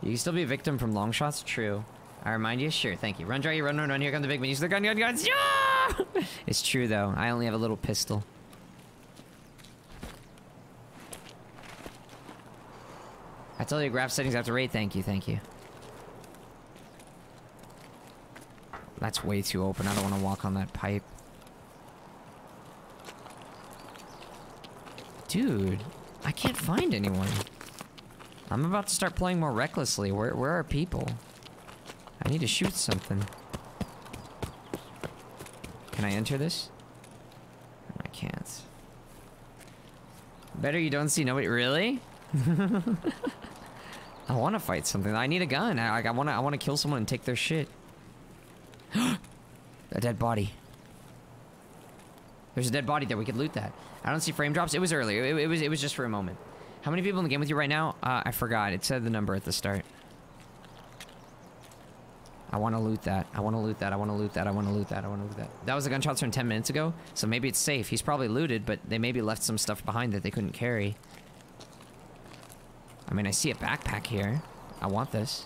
You can still be a victim from long shots? True. I remind you? Sure, thank you. Run, Draggy, run, run, run. Here come the big minis. They're gun, gun, guns. Yeah! It's true, though. I only have a little pistol. I told you graph settings after raid. Thank you, thank you. That's way too open. I don't want to walk on that pipe. Dude, I can't find anyone. I'm about to start playing more recklessly. Where, where are people? I need to shoot something. Can I enter this? I can't. Better you don't see nobody. Really? I want to fight something. I need a gun. I, I want to. I want to kill someone and take their shit. A dead body. There's a dead body there. We could loot that. I don't see frame drops. It was earlier. It, it was. It was just for a moment. How many people in the game with you right now? Uh, I forgot. It said the number at the start. I want to loot that. I want to loot that. I want to loot that. I want to loot that. I want to loot that. That was a gunshot from ten minutes ago, so maybe it's safe. He's probably looted, but they maybe left some stuff behind that they couldn't carry. I mean, I see a backpack here. I want this.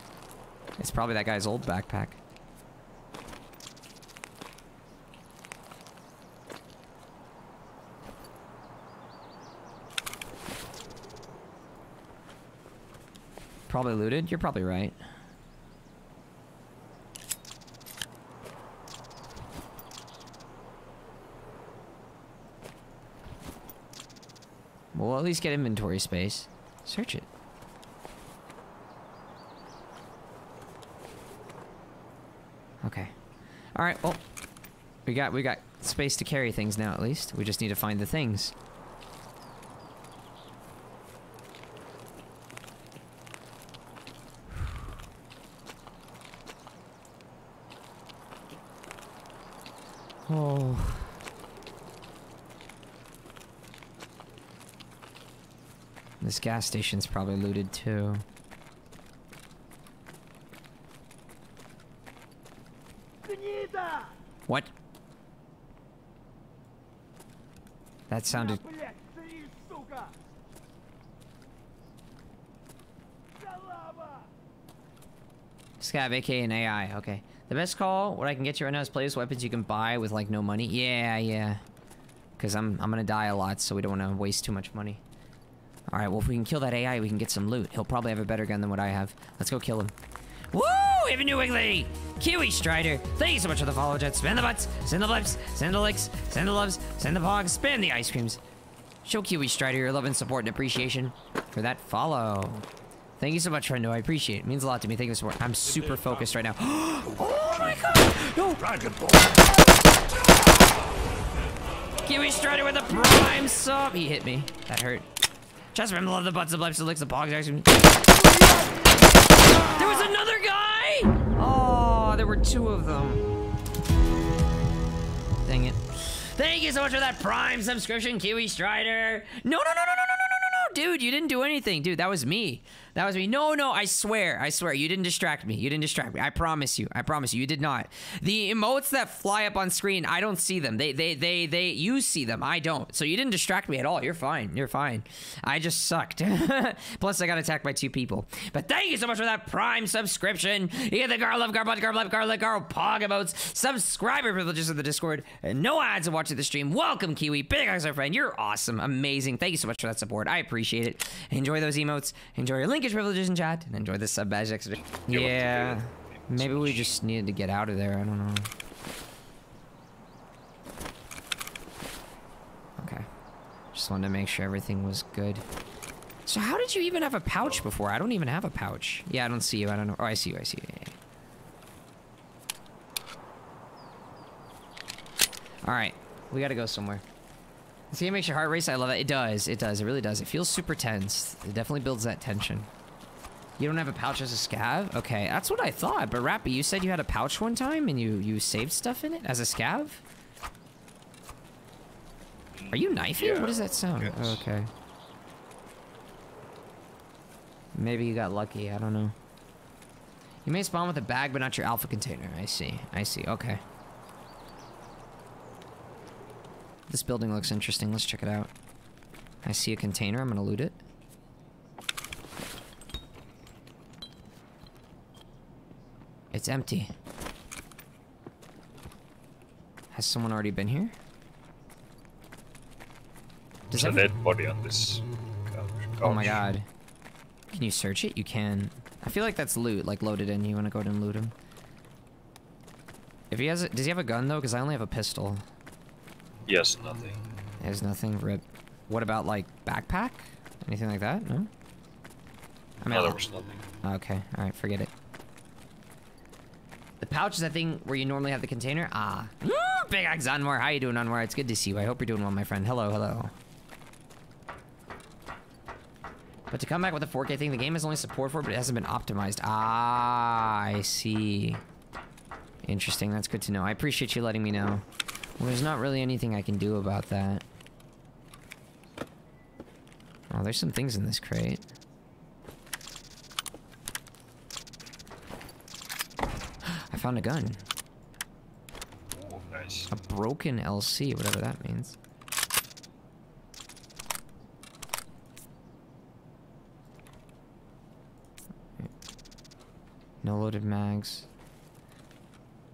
It's probably that guy's old backpack. Probably looted? You're probably right. We'll at least get inventory space. Search it. Okay. Alright, well, we got we got space to carry things now at least. We just need to find the things. Oh. This gas station's probably looted too. What? That sounded... Scav, A K and A I, okay. The best call, what I can get you right now is play with weapons you can buy with like no money. Yeah, yeah. Cause I'm I'm gonna die a lot, so we don't wanna waste too much money. Alright, well if we can kill that A I, we can get some loot. He'll probably have a better gun than what I have. Let's go kill him. Woo! We have a new Wiggly! Kiwi Strider! Thank you so much for the follow, Jet. Spin the butts, send the blips, send the licks, send the loves, send the pogs, spin the ice creams. Show Kiwi Strider your love and support and appreciation for that follow. Thank you so much, friendo. I appreciate it. It means a lot to me. Thank you so much. I'm super focused right now. Oh my god! No! Kiwi Strider with a prime sub! He hit me. That hurt. Just remember to love the butts, the blips, the licks, the pogs, ice creams. There was another guy! Oh, there were two of them. Dang it. Thank you so much for that prime subscription, Kiwi Strider. No, no, no, no, no, no, no, no, no, dude, you didn't do anything. Dude, that was me. That was me. No, no, I swear. I swear. You didn't distract me. You didn't distract me. I promise you. I promise you. You did not. The emotes that fly up on screen, I don't see them. They, they, they, they, you see them. I don't. So you didn't distract me at all. You're fine. You're fine. I just sucked. Plus, I got attacked by two people. But thank you so much for that prime subscription. You get the Garlove, Garbot, Garlove, Garlic, Garl, Pog emotes, subscriber privileges of the Discord, and no ads to watch the stream. Welcome, Kiwi. Big hugs, my friend. You're awesome. Amazing. Thank you so much for that support. I appreciate it. Enjoy those emotes. Enjoy your linkage privileges in chat and enjoy this sub badge extra. Yeah, maybe we just needed to get out of there. I don't know. Okay, just wanted to make sure everything was good. So how did you even have a pouch before? I don't even have a pouch. Yeah, I don't see you. I don't know. Oh, I see you. I see you. Yeah. Alright, we gotta go somewhere. This game makes your heart race, I love it. It does, it does, it really does. It feels super tense. It definitely builds that tension. You don't have a pouch as a scav? Okay, that's what I thought, but Rappy, you said you had a pouch one time and you, you saved stuff in it as a scav? Are you knifing? Yeah. What does that sound? Yes. Oh, okay. Maybe you got lucky, I don't know. You may spawn with a bag, but not your alpha container. I see, I see, okay. This building looks interesting, let's check it out. I see a container, I'm gonna loot it. It's empty. Has someone already been here? Does There's a dead body on this couch. Oh my god. Can you search it? You can. I feel like that's loot, like loaded in. You want to go ahead and loot him? If he has a, does he have a gun though? Because I only have a pistol. Yes, nothing. There's nothing. Rip. What about like backpack? Anything like that? No? I mean, no, there was nothing. Okay, alright, forget it. The pouch is that thing where you normally have the container? Ah. Ooh, Big Axe Anwar, how you doing, Anwar? It's good to see you. I hope you're doing well, my friend. Hello, hello. But to come back with a four K thing, the game has only support for it, but it hasn't been optimized. Ah, I see. Interesting, that's good to know. I appreciate you letting me know. Well, there's not really anything I can do about that. Oh, there's some things in this crate. I found a gun. Oh, nice. A broken L C, whatever that means. No loaded mags.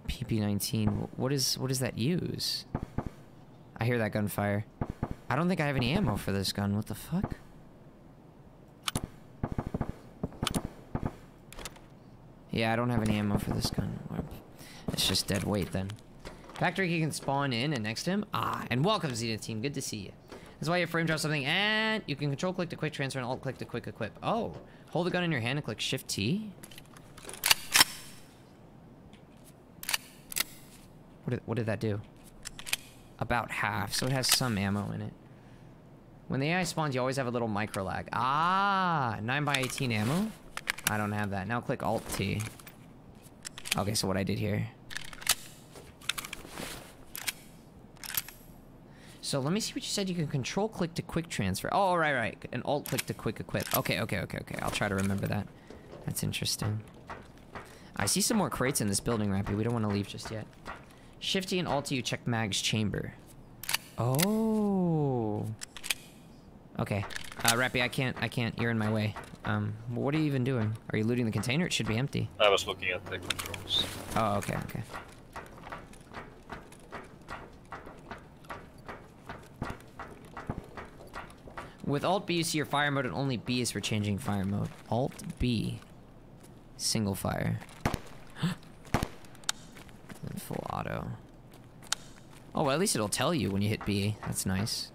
K P nineteen. What is what does that use? I hear that gunfire. I don't think I have any ammo for this gun. What the fuck? Yeah, I don't have any ammo for this gun. It's just dead weight then. Factory key can spawn in and next to him. Ah, and welcome Zenith team. Good to see you. That's why you frame drop something and you can control click to quick transfer and alt click to quick equip. Oh, hold the gun in your hand and click shift T. What did, what did that do? About half, so it has some ammo in it. When the A I spawns, you always have a little micro lag. Ah, nine by eighteen ammo? I don't have that. Now click alt T. Okay, so what I did here. So let me see what you said. You can control click to quick transfer. Oh, right, right. And alt click to quick equip. Okay, okay, okay, okay. I'll try to remember that. That's interesting. I see some more crates in this building, Rappy. We don't want to leave just yet. Shift T and alt T, you check mag's chamber. Oh. Okay. Uh, Rappy, I can't, I can't. You're in my way. Um, what are you even doing? Are you looting the container? It should be empty. I was looking at the controls. Oh, okay, okay. With Alt B, you see your fire mode, and only B is for changing fire mode. Alt B, single fire. And full auto. Oh, well, at least it'll tell you when you hit B. That's nice.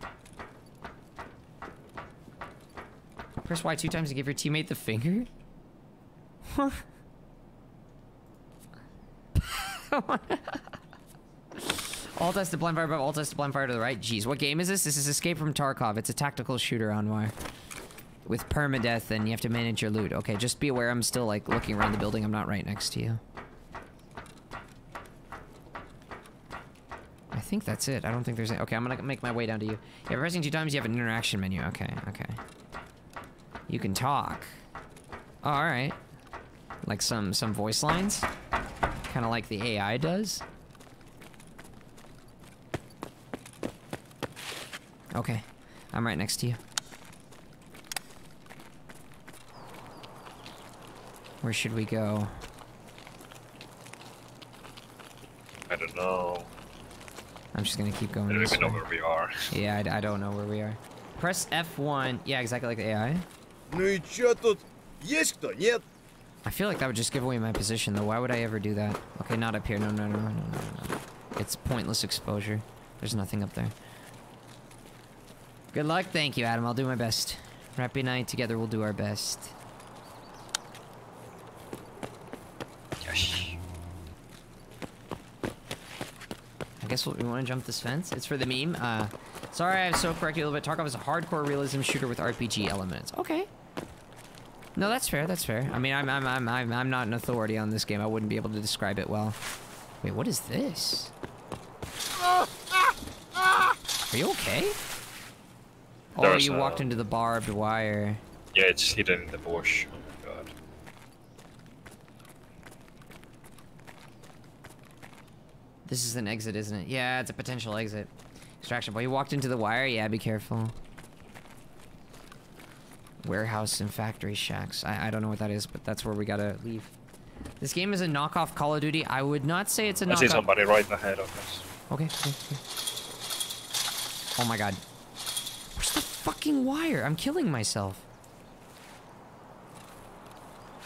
Press Y two times to give your teammate the finger? Huh? Alt S to blind fire above, Alt S to blind fire to the right. Jeez, what game is this? This is Escape from Tarkov. It's a tactical shooter, Anwar. With permadeath, and you have to manage your loot. Okay, just be aware I'm still, like, looking around the building. I'm not right next to you. I think that's it. I don't think there's any... Okay, I'm gonna make my way down to you. Yeah, pressing two times, you have an interaction menu. Okay, okay. You can talk. Oh, all right. Like some some voice lines, kind of like the A I does. Okay, I'm right next to you. Where should we go? I don't know. I'm just gonna keep going. I don't even know where we are. Yeah, I, I don't know where we are. Press F one. Yeah, exactly like the A I. I feel like that would just give away my position, though. Why would I ever do that? Okay, not up here. No, no, no, no, no, no. It's pointless exposure. There's nothing up there. Good luck. Thank you, Adam. I'll do my best. Rappy and I together will do our best. Yes. I guess we want to jump this fence. It's for the meme. Uh, sorry, I'm so corrected a little bit. Tarkov is a hardcore realism shooter with R P G elements. Okay. No, that's fair. That's fair. I mean, I'm I'm I'm I'm I'm not an authority on this game. I wouldn't be able to describe it well. Wait, what is this? Are you okay? Oh, you a... walked into the barbed wire. Yeah, it's hidden in the bush. Oh my god. This is an exit, isn't it? Yeah, it's a potential exit. Extraction boy, you walked into the wire. Yeah, be careful. Warehouse and factory shacks. I, I don't know what that is, but that's where we gotta leave. This game is a knockoff Call of Duty. I would not say it's a knockoff. I see somebody right in the head of us. Okay, okay, okay. Oh my god. Where's the fucking wire? I'm killing myself.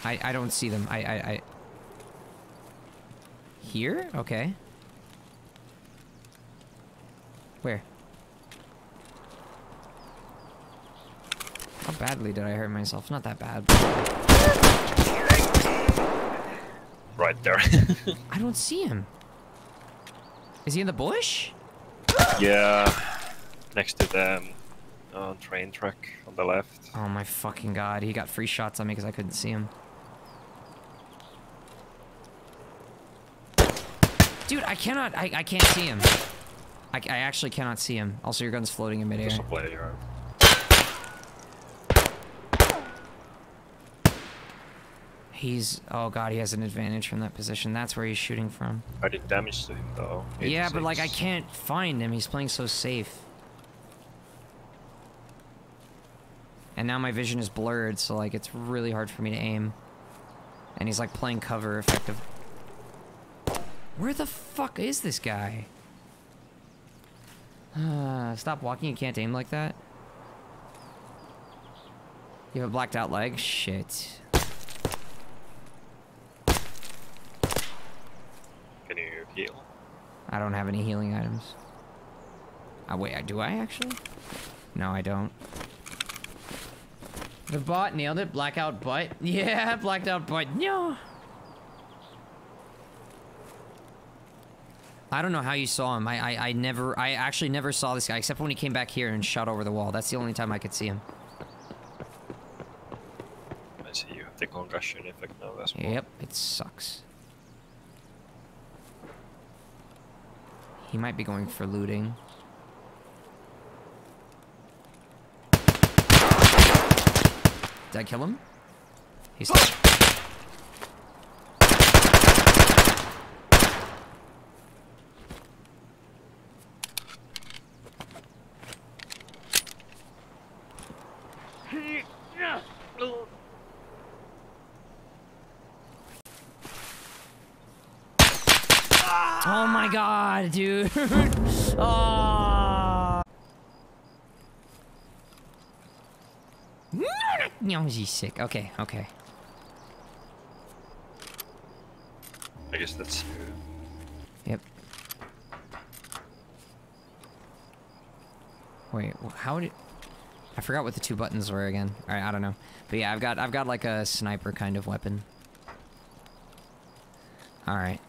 I I don't see them. I I I. Here? Okay. Where? How badly did I hurt myself? Not that bad. Right there. I don't see him. Is he in the bush? Yeah. Next to the uh, train track on the left. Oh my fucking god. He got free shots on me because I couldn't see him. Dude, I cannot. I, I can't see him. I, I actually cannot see him. Also, your gun's floating in midair. Just a player. He's, oh god, he has an advantage from that position. That's where he's shooting from. I did damage to him though. Yeah, but like I can't find him. He's playing so safe. And now my vision is blurred, so like it's really hard for me to aim. And he's like playing cover effective. Where the fuck is this guy? Uh, stop walking, you can't aim like that. You have a blacked out leg? Shit. Heal. I don't have any healing items. Oh, wait, do I actually? No, I don't. The bot nailed it. Blackout butt. Yeah, blacked out butt. No. I don't know how you saw him. I, I, I never, I actually never saw this guy except when he came back here and shot over the wall. That's the only time I could see him. I see you have the concussion effect now. That's cool. Yep, it sucks. He might be going for looting. Did I kill him? He's still... Dude. Oh. No, he's sick. Okay, okay. I guess that's you. Yep. Wait, how did I forgot what the two buttons were again? All right, I don't know. But yeah, I've got I've got like a sniper kind of weapon. All right.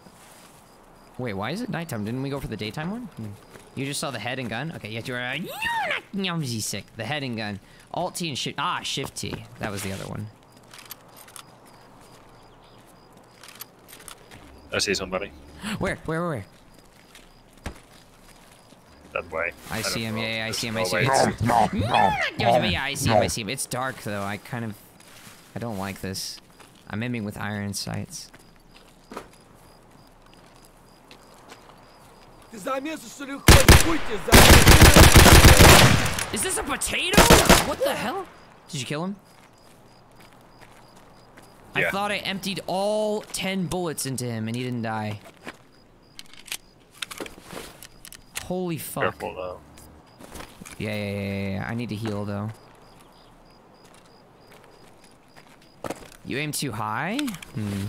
Wait, why is it nighttime? Didn't we go for the daytime one? Hmm. You just saw the head and gun? Okay, yet you were uh, sick. The head and gun. Alt-T and shift. Ah, shift-T. That was the other one. I see somebody. Where? Where, where, where? That way. I, I see him. Know. Yeah, yeah, I see him. I see him. Yeah, I see him. I see him. It's dark, though. I kind of... I don't like this. I'm aiming with iron sights. Is this a potato? What the hell? Did you kill him? Yeah. I thought I emptied all ten bullets into him and he didn't die. Holy fuck. Careful, though. Yeah, yeah, yeah, yeah. I need to heal, though. You aim too high? Hmm.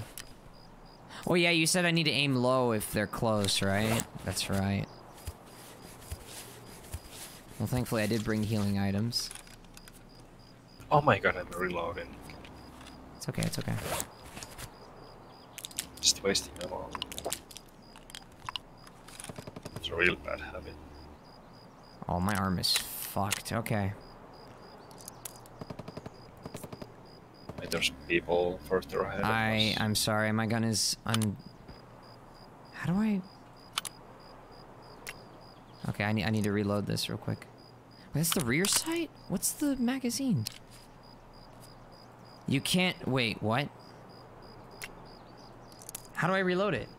Oh yeah, you said I need to aim low if they're close, right? That's right. Well, thankfully I did bring healing items. Oh my god, I'm reloading. It's okay, it's okay. Just wasting ammo. It's a real bad habit. Oh, my arm is fucked. Okay. Wait, there's people further ahead. I I'm sorry. My gun is un. How do I? Okay, I need I need to reload this real quick. Wait, that's the rear sight? What's the magazine? You can't wait, what? How do I reload it?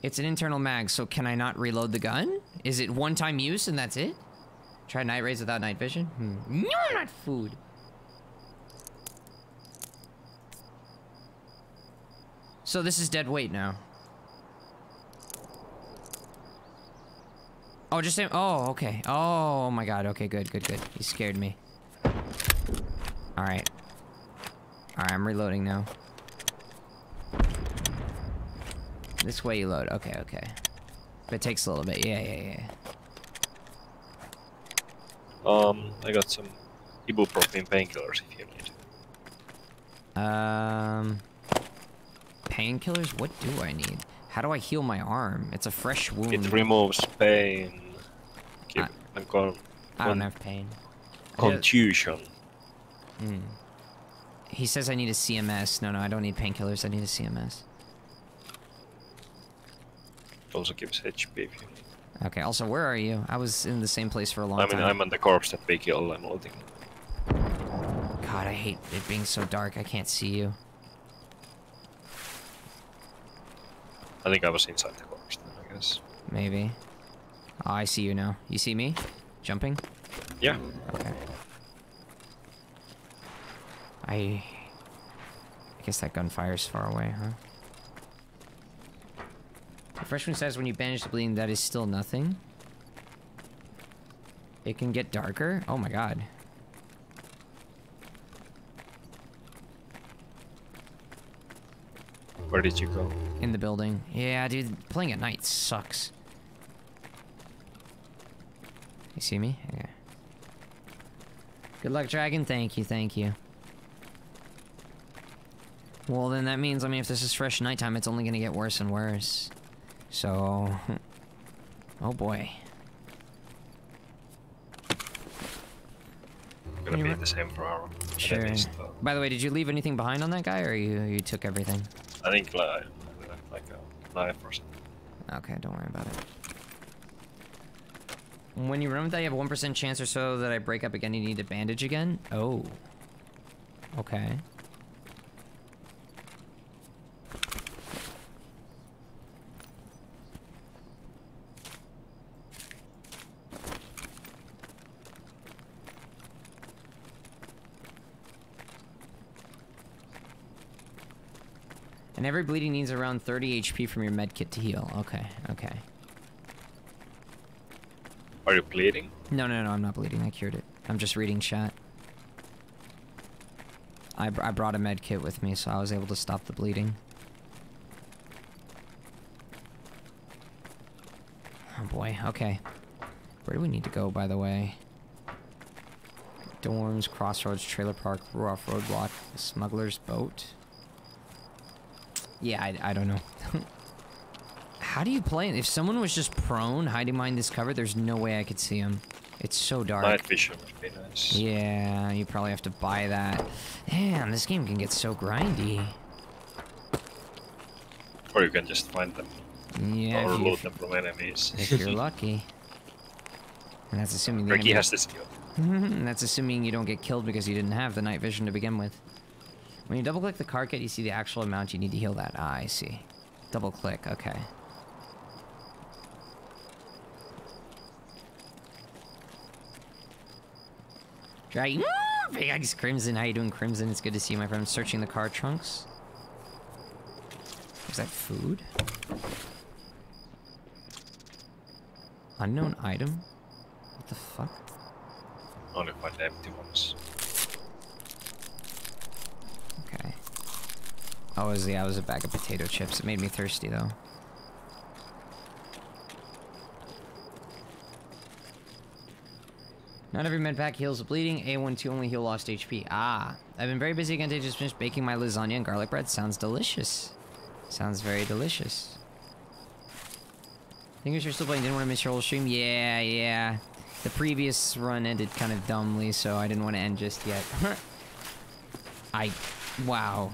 It's an internal mag, so can I not reload the gun? Is it one time use and that's it? Try night rays without night vision? Hmm. No, not food. So this is dead weight now. Oh, just him. Oh, okay. Oh my God. Okay, good, good, good. He scared me. All right. All right, I'm reloading now. This way you load. Okay, okay. But it takes a little bit. Yeah, yeah, yeah. Um, I got some ibuprofen painkillers if you need. Um, painkillers? What do I need? How do I heal my arm? It's a fresh wound. It removes pain. Keep, I, I'm con I don't have pain. Contusion. Mm. He says I need a C M S. No, no, I don't need painkillers. I need a C M S. It also gives H P if you need. Okay, also, where are you? I was in the same place for a long I mean, time. I mean, I'm on the corpse that we kill. I'm loading. God, I hate it being so dark. I can't see you. I think I was inside the corpse then, I guess. Maybe. Oh, I see you now. You see me? Jumping? Yeah. Okay. I... I guess that gunfire's far away, huh? The freshman says when you bandage the bleeding, that is still nothing. It can get darker? Oh my God. Where did you go? In the building. Yeah, dude, playing at night sucks. You see me? Yeah. Good luck, Dragon. Thank you, thank you. Well, then that means, I mean, if this is fresh nighttime, it's only gonna get worse and worse. So... Oh boy. I'm gonna be the same for our... Sure. Least, uh... By the way, did you leave anything behind on that guy, or you, you took everything? I think like, like a knife or something. Okay, don't worry about it. When you run with that, you have a one percent chance or so that I break up again, you need to bandage again? Oh. Okay. And every bleeding needs around thirty H P from your medkit to heal. Okay, okay. Are you bleeding? No, no, no, I'm not bleeding. I cured it. I'm just reading chat. I, I brought a medkit with me, so I was able to stop the bleeding. Oh boy, okay. Where do we need to go, by the way? Dorms, Crossroads, Trailer Park, Rough Road Block, Smuggler's Boat. Yeah, I, I don't know. How do you play it? If someone was just prone, hiding behind this cover, there's no way I could see him. It's so dark. Night vision would be nice. Yeah, you probably have to buy that. Damn, this game can get so grindy. Or you can just find them. Yeah. Or loot them from enemies. If you're lucky. And that's assuming the Ricky enemy... has the skill. And that's assuming you don't get killed because you didn't have the night vision to begin with. When you double-click the card kit, you see the actual amount you need to heal that. Ah, I see. Double-click, okay. Dragon, Big Eggs Crimson, how you doing, Crimson? It's good to see you, my friend. Searching the car trunks. Is that food? Unknown item? What the fuck? Only quite empty ones. Okay. Oh, yeah, it was a bag of potato chips. It made me thirsty, though. Not every med pack heals the bleeding. A twelve only heal lost H P. Ah. I've been very busy again. I just finished baking my lasagna and garlic bread. Sounds delicious. Sounds very delicious. Think you're still playing, didn't want to miss your whole stream? Yeah, yeah. The previous run ended kind of dumbly, so I didn't want to end just yet. I... Wow.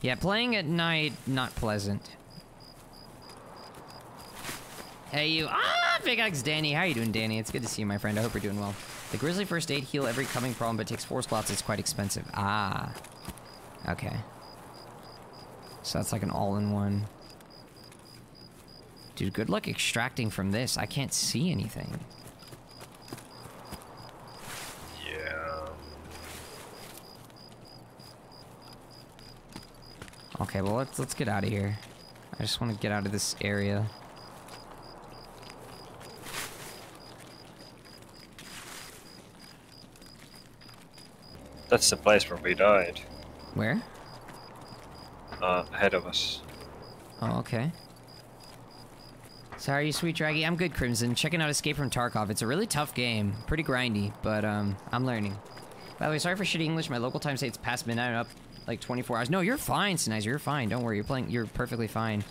Yeah, playing at night, not pleasant. Hey, you... Ah, Big Axe Danny. How you doing, Danny? It's good to see you, my friend. I hope you're doing well. The Grizzly first aid heal every coming problem, but takes four slots. It's quite expensive. Ah. Okay. So that's like an all-in-one. Dude, good luck extracting from this. I can't see anything. Yeah. Okay, well let's let's get out of here. I just want to get out of this area. That's the place where we died. Where? Uh, ahead of us. Oh, okay. So how are you, Sweet Draggy? I'm good, Crimson. Checking out Escape from Tarkov. It's a really tough game. Pretty grindy, but um, I'm learning. By the way, sorry for shitty English. My local time state's past midnight. I'm up like twenty-four hours. No, you're fine, Sinizer. You're fine. Don't worry. You're playing. You're perfectly fine.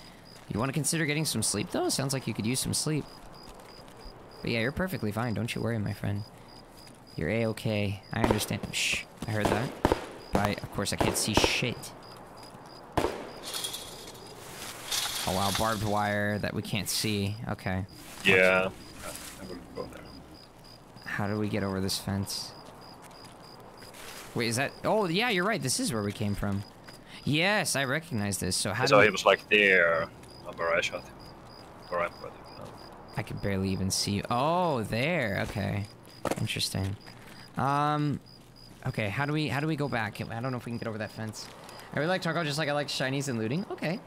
You want to consider getting some sleep, though? Sounds like you could use some sleep. But yeah, you're perfectly fine. Don't you worry, my friend. You're A-okay. I understand. Shh. I heard that. But I, of course, I can't see shit. Oh wow, barbed wire that we can't see. Okay. Yeah. How do we get over this fence? Wait, is that... Oh, yeah, you're right. This is where we came from. Yes, I recognize this. So how so do... So he was like there. Where I shot him. Where I'm with him now. I can barely even see you. Oh, there. Okay. Interesting. Um... Okay, how do we... How do we go back? I don't know if we can get over that fence. I really like Tarkov just like I like shinies and looting. Okay.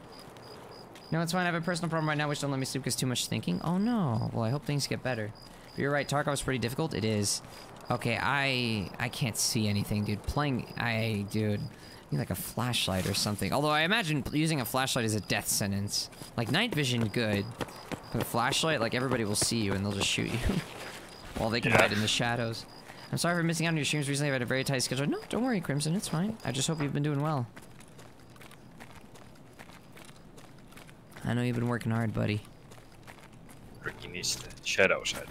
No, it's fine. I have a personal problem right now, which don't let me sleep because too much thinking. Oh, no. Well, I hope things get better. But you're right. Tarkov's pretty difficult. It is. Okay, I... I can't see anything, dude. Playing... I... Dude. I need, like, a flashlight or something. Although, I imagine using a flashlight is a death sentence. Like, night vision, good. But a flashlight, like, everybody will see you and they'll just shoot you. While they can hide in the shadows. I'm sorry for missing out on your streams recently. I've had a very tight schedule. No, don't worry, Crimson. It's fine. I just hope you've been doing well. I know you've been working hard, buddy. Ricky needs the shadow side.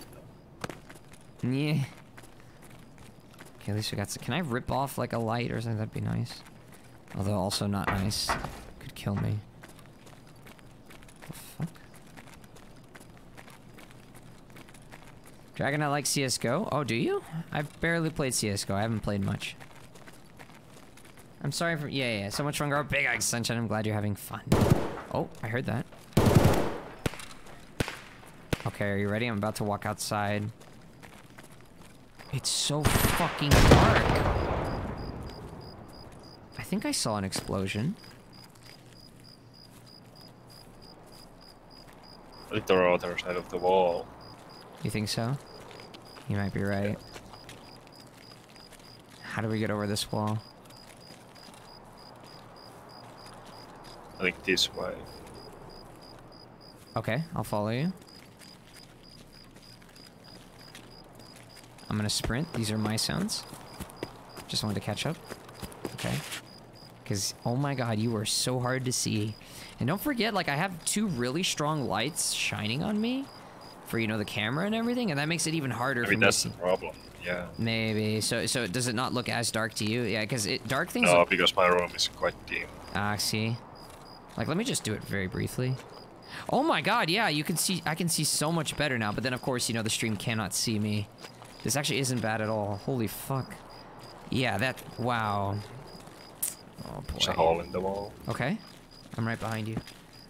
Yeah. Okay, at least we got some. Can I rip off like a light or something? That'd be nice. Although also not nice. Could kill me. The fuck? Dragon, I like C S G O. Oh, do you? I've barely played C S G O. I haven't played much. I'm sorry for- yeah, yeah, so much fun, girl. Big Egg Sunshine, I'm glad you're having fun. Oh, I heard that. Okay, are you ready? I'm about to walk outside. It's so fucking dark. I think I saw an explosion. I think they're on the other side of the wall. You think so? You might be right. How do we get over this wall? Like this way. Okay, I'll follow you. I'm gonna sprint. These are my sounds. Just wanted to catch up. Okay. Because, oh my god, you are so hard to see. And don't forget, like, I have two really strong lights shining on me. For, you know, the camera and everything. And that makes it even harder I mean, for me to see. That's the problem. Yeah. Maybe. So, so does it not look as dark to you? Yeah, because it dark things... No, because my room is quite dim. Ah, see? Like, let me just do it very briefly. Oh my god, yeah, you can see- I can see so much better now, but then of course, you know, the stream cannot see me. This actually isn't bad at all. Holy fuck. Yeah, that- wow. Oh boy. There's a hole in the wall. Okay. I'm right behind you.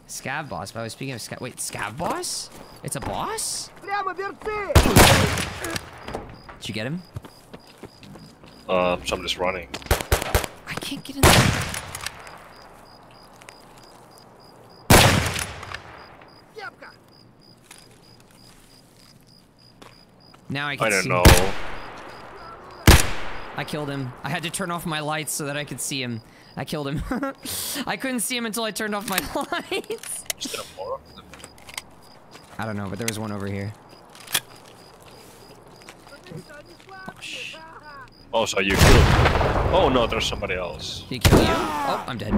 Scav boss, but I was speaking of scav- wait, scav boss? It's a boss? Did you get him? Uh, somebody's running. I can't get in there. Now I can I don't see know. Him. I killed him. I had to turn off my lights so that I could see him. I killed him. I couldn't see him until I turned off my lights. Is there more of them? I don't know, but there was one over here. Oh, sh oh so you killed Oh no, there's somebody else. Did he kill you? Oh, I'm dead.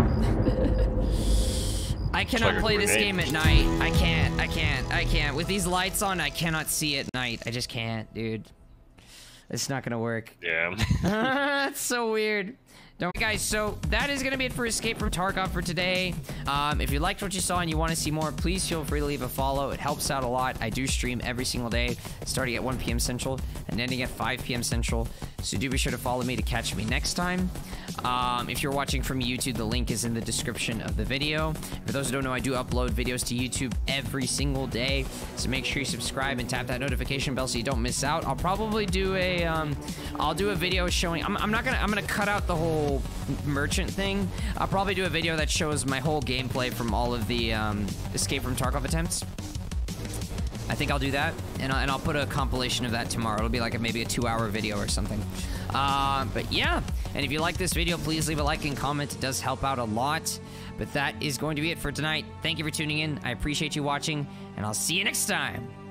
I cannot like play this game at night. I can't. I can't. I I can't. With these lights on, I cannot see at night. I just can't, dude. It's not gonna work. Yeah. That's so weird. Don't guys, so that is gonna be it for Escape from Tarkov for today. Um, if you liked what you saw and you want to see more, please feel free to leave a follow. It helps out a lot. I do stream every single day, starting at one P M Central and ending at five P M Central. So do be sure to follow me to catch me next time. Um, if you're watching from YouTube, the link is in the description of the video. For those who don't know, I do upload videos to YouTube every single day. So make sure you subscribe and tap that notification bell so you don't miss out. I'll probably do a, um, I'll do a video showing, I'm, I'm not gonna, I'm gonna cut out the whole merchant thing. I'll probably do a video that shows my whole gameplay from all of the um, Escape from Tarkov attempts. I think I'll do that, and I'll, and I'll put a compilation of that tomorrow. It'll be like a, maybe a two-hour video or something. Uh, but yeah, and if you like this video, please leave a like and comment. It does help out a lot. But that is going to be it for tonight. Thank you for tuning in. I appreciate you watching, and I'll see you next time.